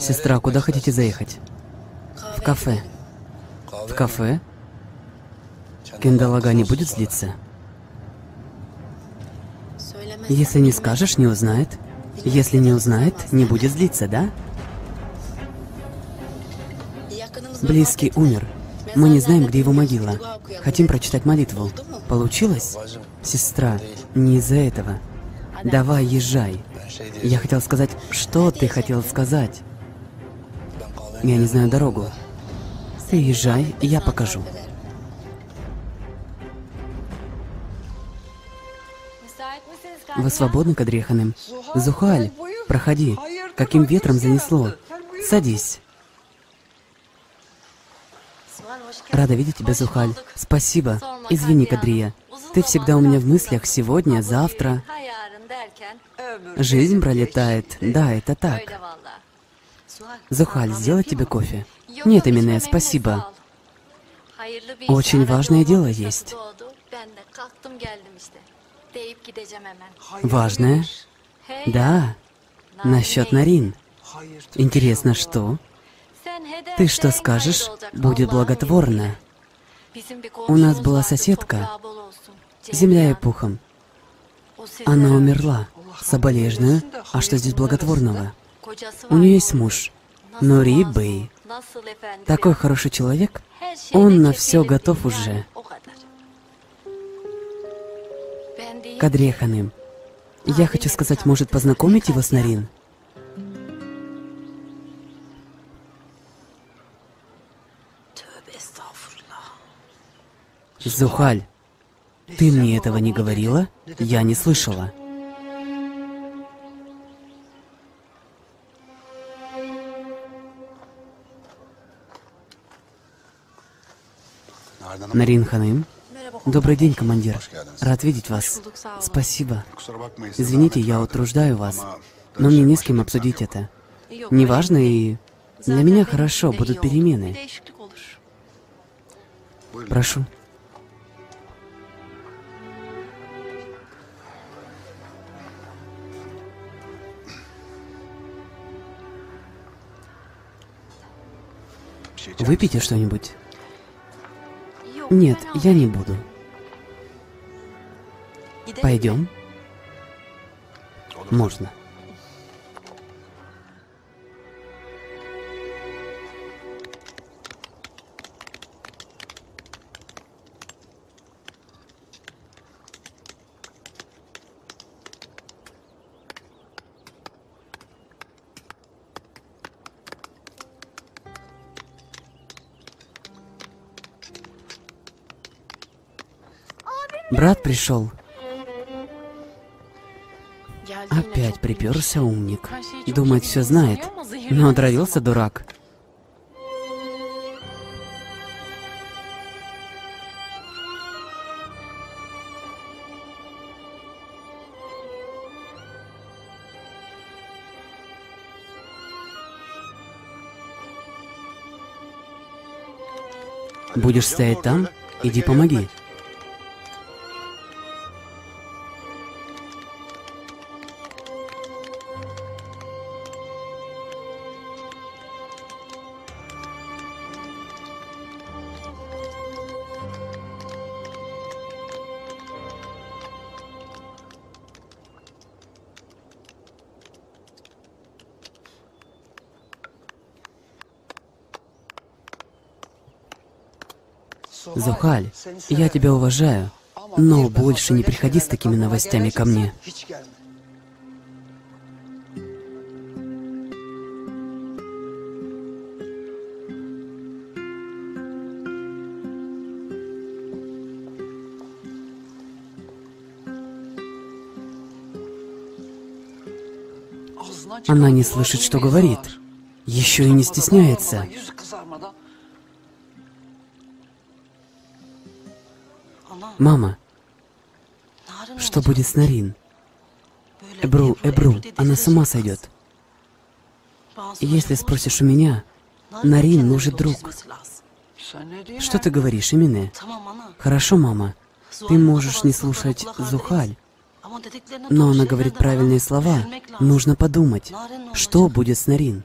Сестра, куда хотите заехать? В кафе. В кафе? Кендалага не будет злиться? Если не скажешь, не узнает. Если не узнает, не будет злиться, да? Близкий умер. Мы не знаем, где его могила. Хотим прочитать молитву. Получилось? Сестра, не из-за этого. Давай, езжай. Я хотел сказать, что ты хотел сказать? Я не знаю дорогу. Ты езжай, я покажу. Вы свободны, Адриханым? Зухаль, проходи. Каким ветром занесло? Садись. Рада видеть тебя, Зухаль. Спасибо. Извини, Кадрие. Ты всегда у меня в мыслях сегодня, завтра. Жизнь пролетает. Да, это так. Зухаль, сделать тебе кофе? Нет, Эмине, спасибо. Очень важное дело есть. Важное? Да. Насчет Нарин. Интересно, что? Ты что скажешь? Будет благотворно. У нас была соседка. Земля и пухом. Она умерла. Соболезную. А что здесь благотворного? У нее есть муж. Нури Бэй. Такой хороший человек. Он на все готов уже. Кадрие ханым. Я хочу сказать, может, познакомить его с Нарин? Зухаль, ты мне этого не говорила? Я не слышала. Нарин ханым. Добрый день, командир. Рад видеть вас. Спасибо. Извините, я утруждаю вас, но мне не с кем обсудить это. Неважно и... Для меня хорошо, будут перемены. Прошу. Выпейте что-нибудь? Нет, я не буду. Пойдем? Можно. Брат пришел. Опять приперся умник. Думает, все знает, но отравился дурак. Будешь стоять там? Иди помоги. Зухаль, я тебя уважаю, но больше не приходи с такими новостями ко мне. Она не слышит, что говорит, еще и не стесняется. Мама, что будет с Нарин? Эбру, она с ума сойдет. Если спросишь у меня, Нарин нужен друг. Что ты говоришь, Эмине? Хорошо, мама, ты можешь не слушать Зухаль, но она говорит правильные слова. Нужно подумать, что будет с Нарин.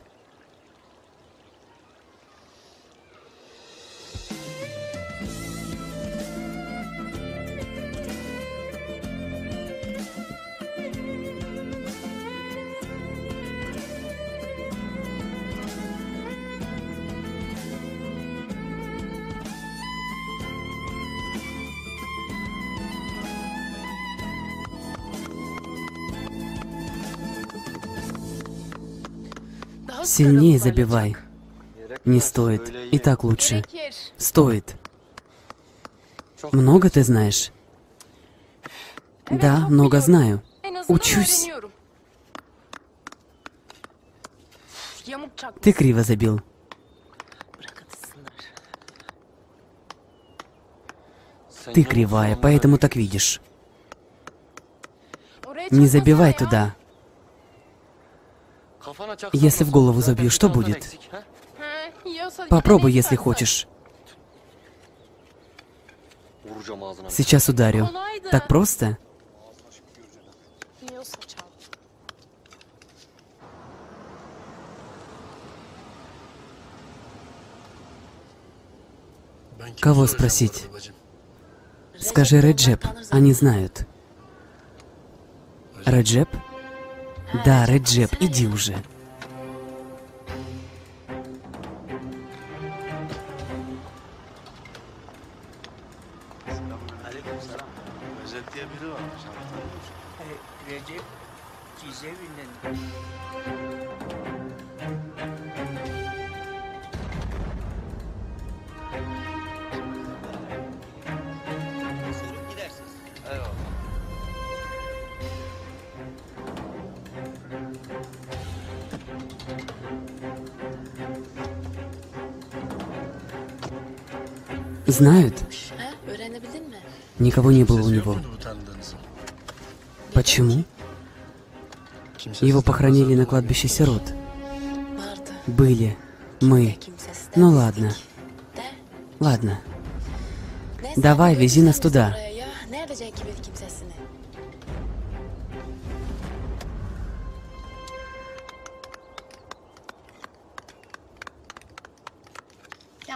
Сильнее забивай. Не стоит. И так лучше. Стоит. Много ты знаешь? Да, много знаю. Учусь. Ты криво забил. Ты кривая, поэтому так видишь. Не забивай туда. Если в голову забью, что будет? Попробуй, если хочешь. Сейчас ударю. Так просто? Кого спросить? Скажи Реджеп, они знают. Реджеп? Да, Реджеп, иди уже. Знают? Никого не было у него. Почему? Его похоронили на кладбище сирот. Были. Мы. Ну ладно. Ладно. Давай, вези нас туда.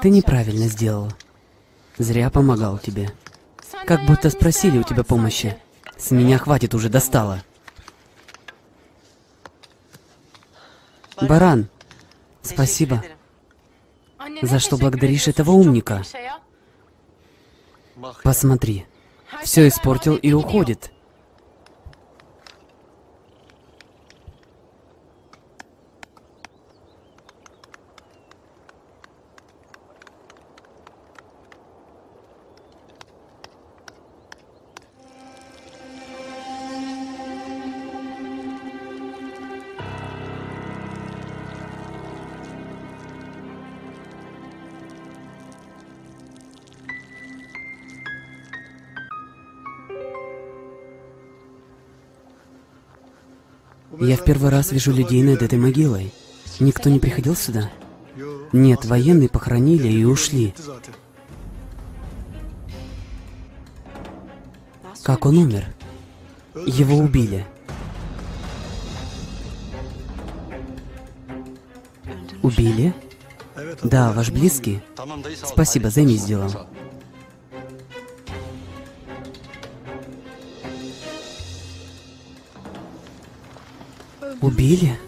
Ты неправильно сделала. Зря помогал тебе. Как будто спросили у тебя помощи. С меня хватит уже, достало. Баран, спасибо. За что благодаришь этого умника? Посмотри. Все испортил и уходит. Я в первый раз вижу людей над этой могилой. Никто не приходил сюда? Нет, военные похоронили и ушли. Как он умер? Его убили. Убили? Да, ваш близкий. Спасибо, займись делом. Убили?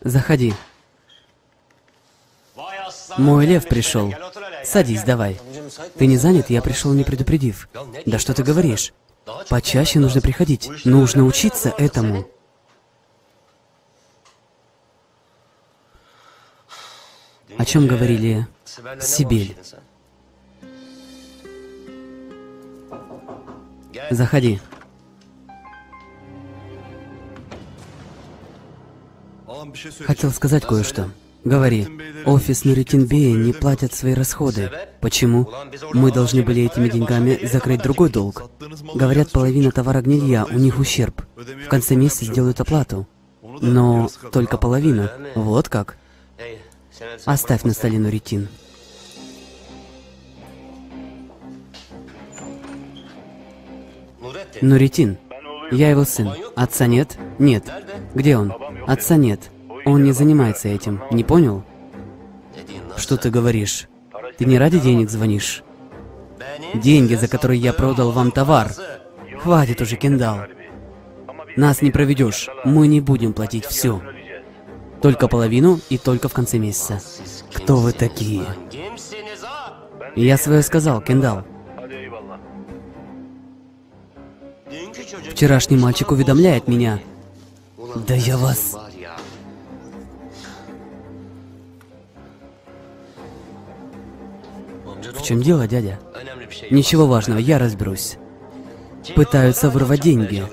Заходи. Мой лев пришел. Садись, давай. Ты не занят? Я пришел, не предупредив. Да что ты говоришь? Почаще нужно приходить. Нужно учиться этому. О чем говорили Сибель? Заходи. Хотел сказать кое-что. Говори. Офис Нуреттинбея не платят свои расходы. Почему? Мы должны были этими деньгами закрыть другой долг. Говорят, половина товара гнилья, у них ущерб. В конце месяца сделают оплату. Но только половина. Вот как. Оставь на столе, Нуреттин. Нуреттин. Я его сын. Отца нет? Нет. Где он? Отца нет. Он не занимается этим. Не понял? Что ты говоришь? Ты не ради денег звонишь? Деньги, за которые я продал вам товар. Хватит уже, Кендал. Нас не проведешь. Мы не будем платить всю. Только половину и только в конце месяца. Кто вы такие? Я свое сказал, Кендал. Вчерашний мальчик уведомляет меня. Да я вас... В чем дело, дядя? Ничего важного, я разберусь. Пытаются вырвать деньги.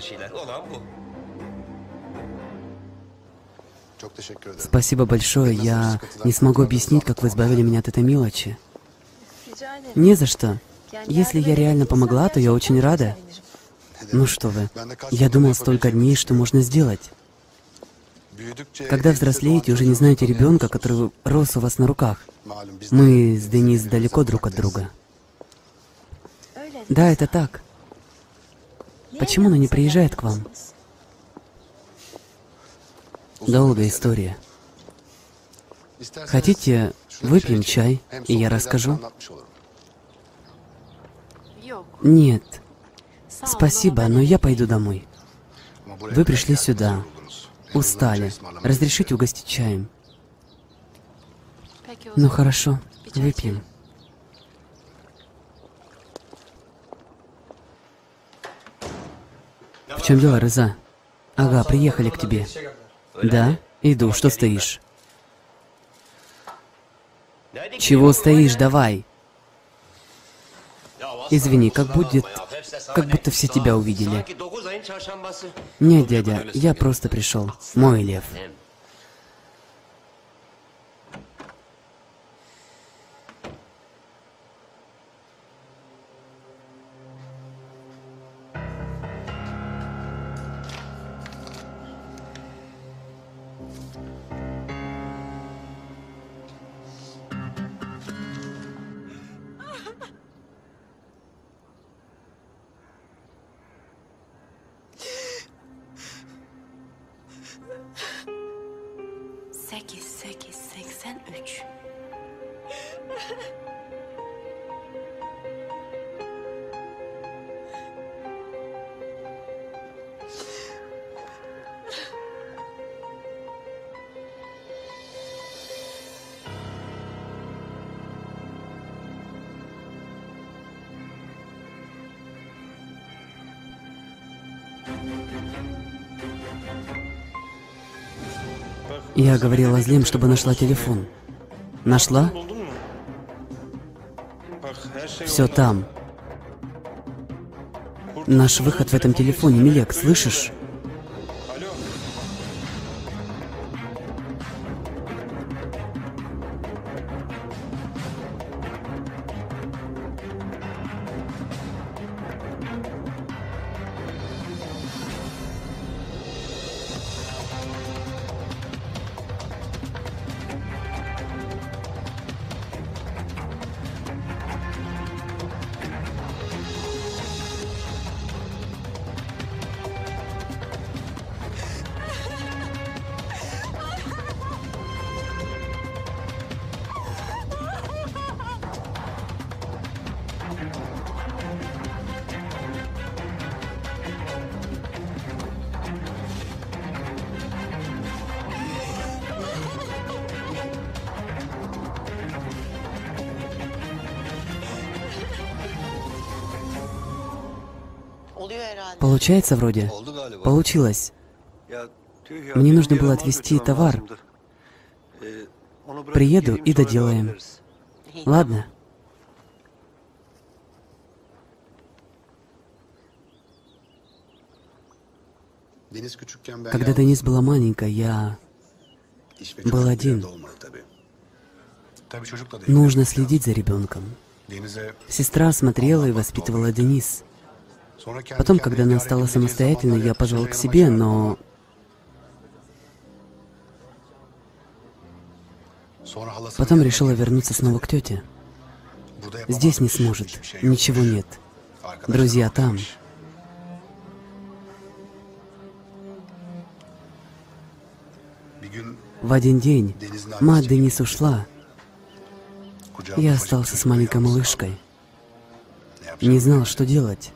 Спасибо большое, я не смогу объяснить, как вы избавили меня от этой мелочи. Не за что. Если я реально помогла, то я очень рада. Ну что вы, я думал столько дней, что можно сделать. Когда взрослеете, уже не знаете ребенка, который рос у вас на руках. Мы с Денис далеко друг от друга. Да, это так. Почему она не приезжает к вам? Долгая история. Хотите, выпьем чай, и я расскажу? Нет. Спасибо, но я пойду домой. Вы пришли сюда. Устали. Разрешите угостить чаем? Ну хорошо, выпьем. В чем дело, Рыза? Ага, приехали к тебе. Да? Иду, что стоишь? Чего стоишь, давай? Извини, как будто все тебя увидели. Нет, дядя, я просто пришел. Мой лев. Я говорила Азлем, чтобы нашла телефон. Нашла? Все там. Наш выход в этом телефоне, Мелек, слышишь? Получается вроде? Получилось. Мне нужно было отвезти товар. Приеду и доделаем. Ладно. Когда Денис была маленькая, я был один. Нужно следить за ребенком. Сестра смотрела и воспитывала Денис. Потом, когда она стала самостоятельной, я пожал к себе, но... Потом решила вернуться снова к тете. Здесь не сможет, ничего нет. Друзья там. В один день мать Денис ушла. Я остался с маленькой малышкой. Не знал, что делать.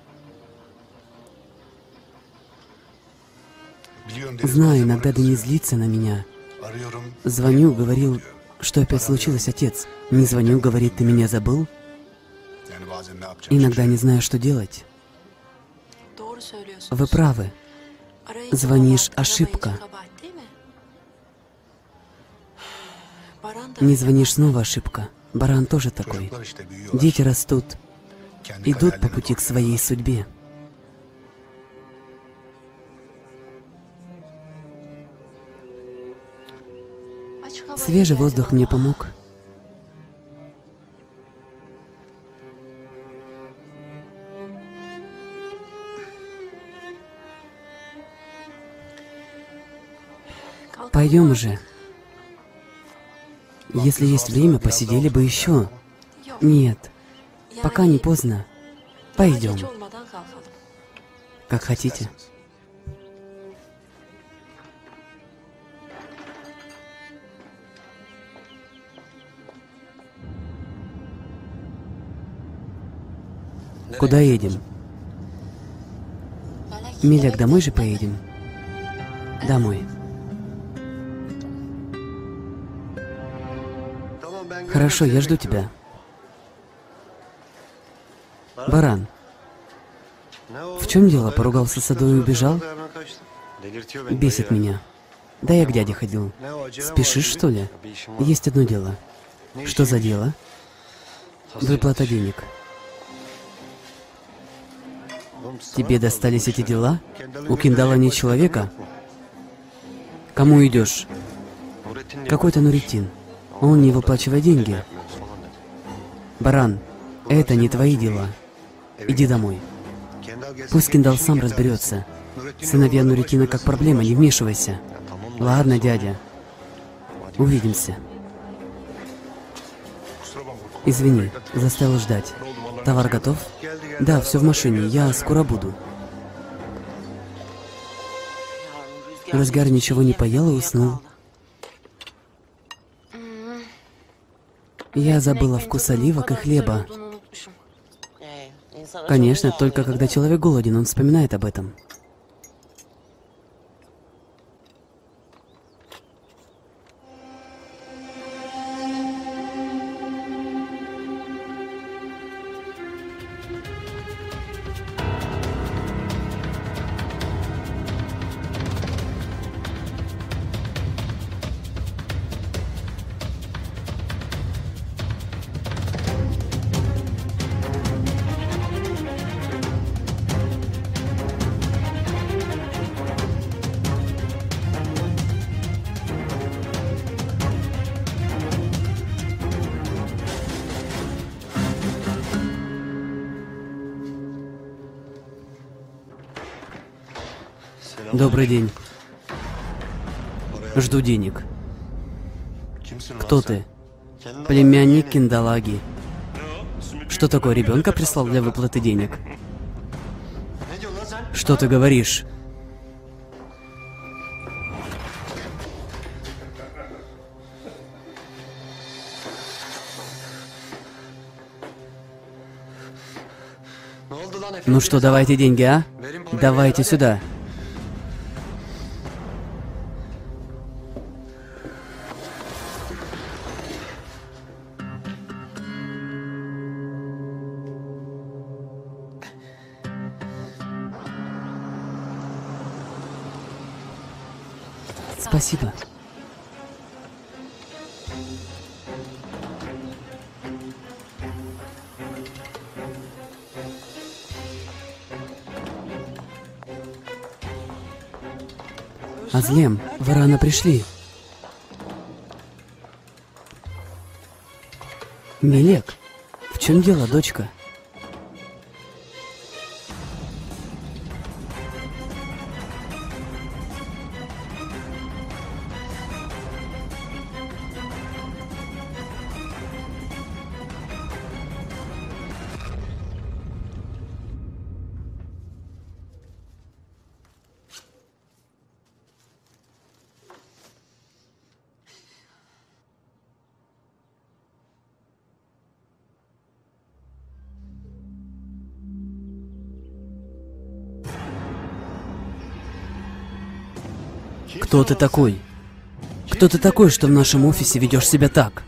Знаю, иногда Денис злится на меня. Звоню, говорил, что опять случилось, отец. Не звоню, говорит, ты меня забыл. Иногда не знаю, что делать. Вы правы. Звонишь, ошибка. Не звонишь, снова ошибка. Баран тоже такой. Дети растут, идут по пути к своей судьбе. Свежий воздух мне помог. Пойдем уже. Если есть время, посидели бы еще. Нет, пока не поздно. Пойдем. Как хотите. Куда едем? Мелек, домой же поедем? Домой. Хорошо, я жду тебя. Баран, в чем дело? Поругался с садой и убежал? Бесит меня. Да я к дяде ходил. Спешишь, что ли? Есть одно дело. Что за дело? Выплата денег. Тебе достались эти дела? У Кендала нет человека? Кому идешь? Какой-то Нуреттин. Он не выплачивает деньги. Баран, это не твои дела. Иди домой. Пусть Кендал сам разберется. Сыновья Нуреттина как проблема, не вмешивайся. Ладно, дядя. Увидимся. Извини, заставил ждать. Товар готов? Да, все в машине. Я скоро буду. Рузгар ничего не поел и уснул. Я забыла вкус оливок и хлеба. Конечно, только когда человек голоден, он вспоминает об этом. Добрый день. Жду денег. Кто ты? Племянник Кендалаги. Что такое, ребенка прислал для выплаты денег? Что ты говоришь? Ну что, давайте деньги, а? Давайте сюда. Спасибо. Азлем, вы рано пришли. Мелек, в чем дело, дочка? Кто ты такой? Кто ты такой, что в нашем офисе ведешь себя так?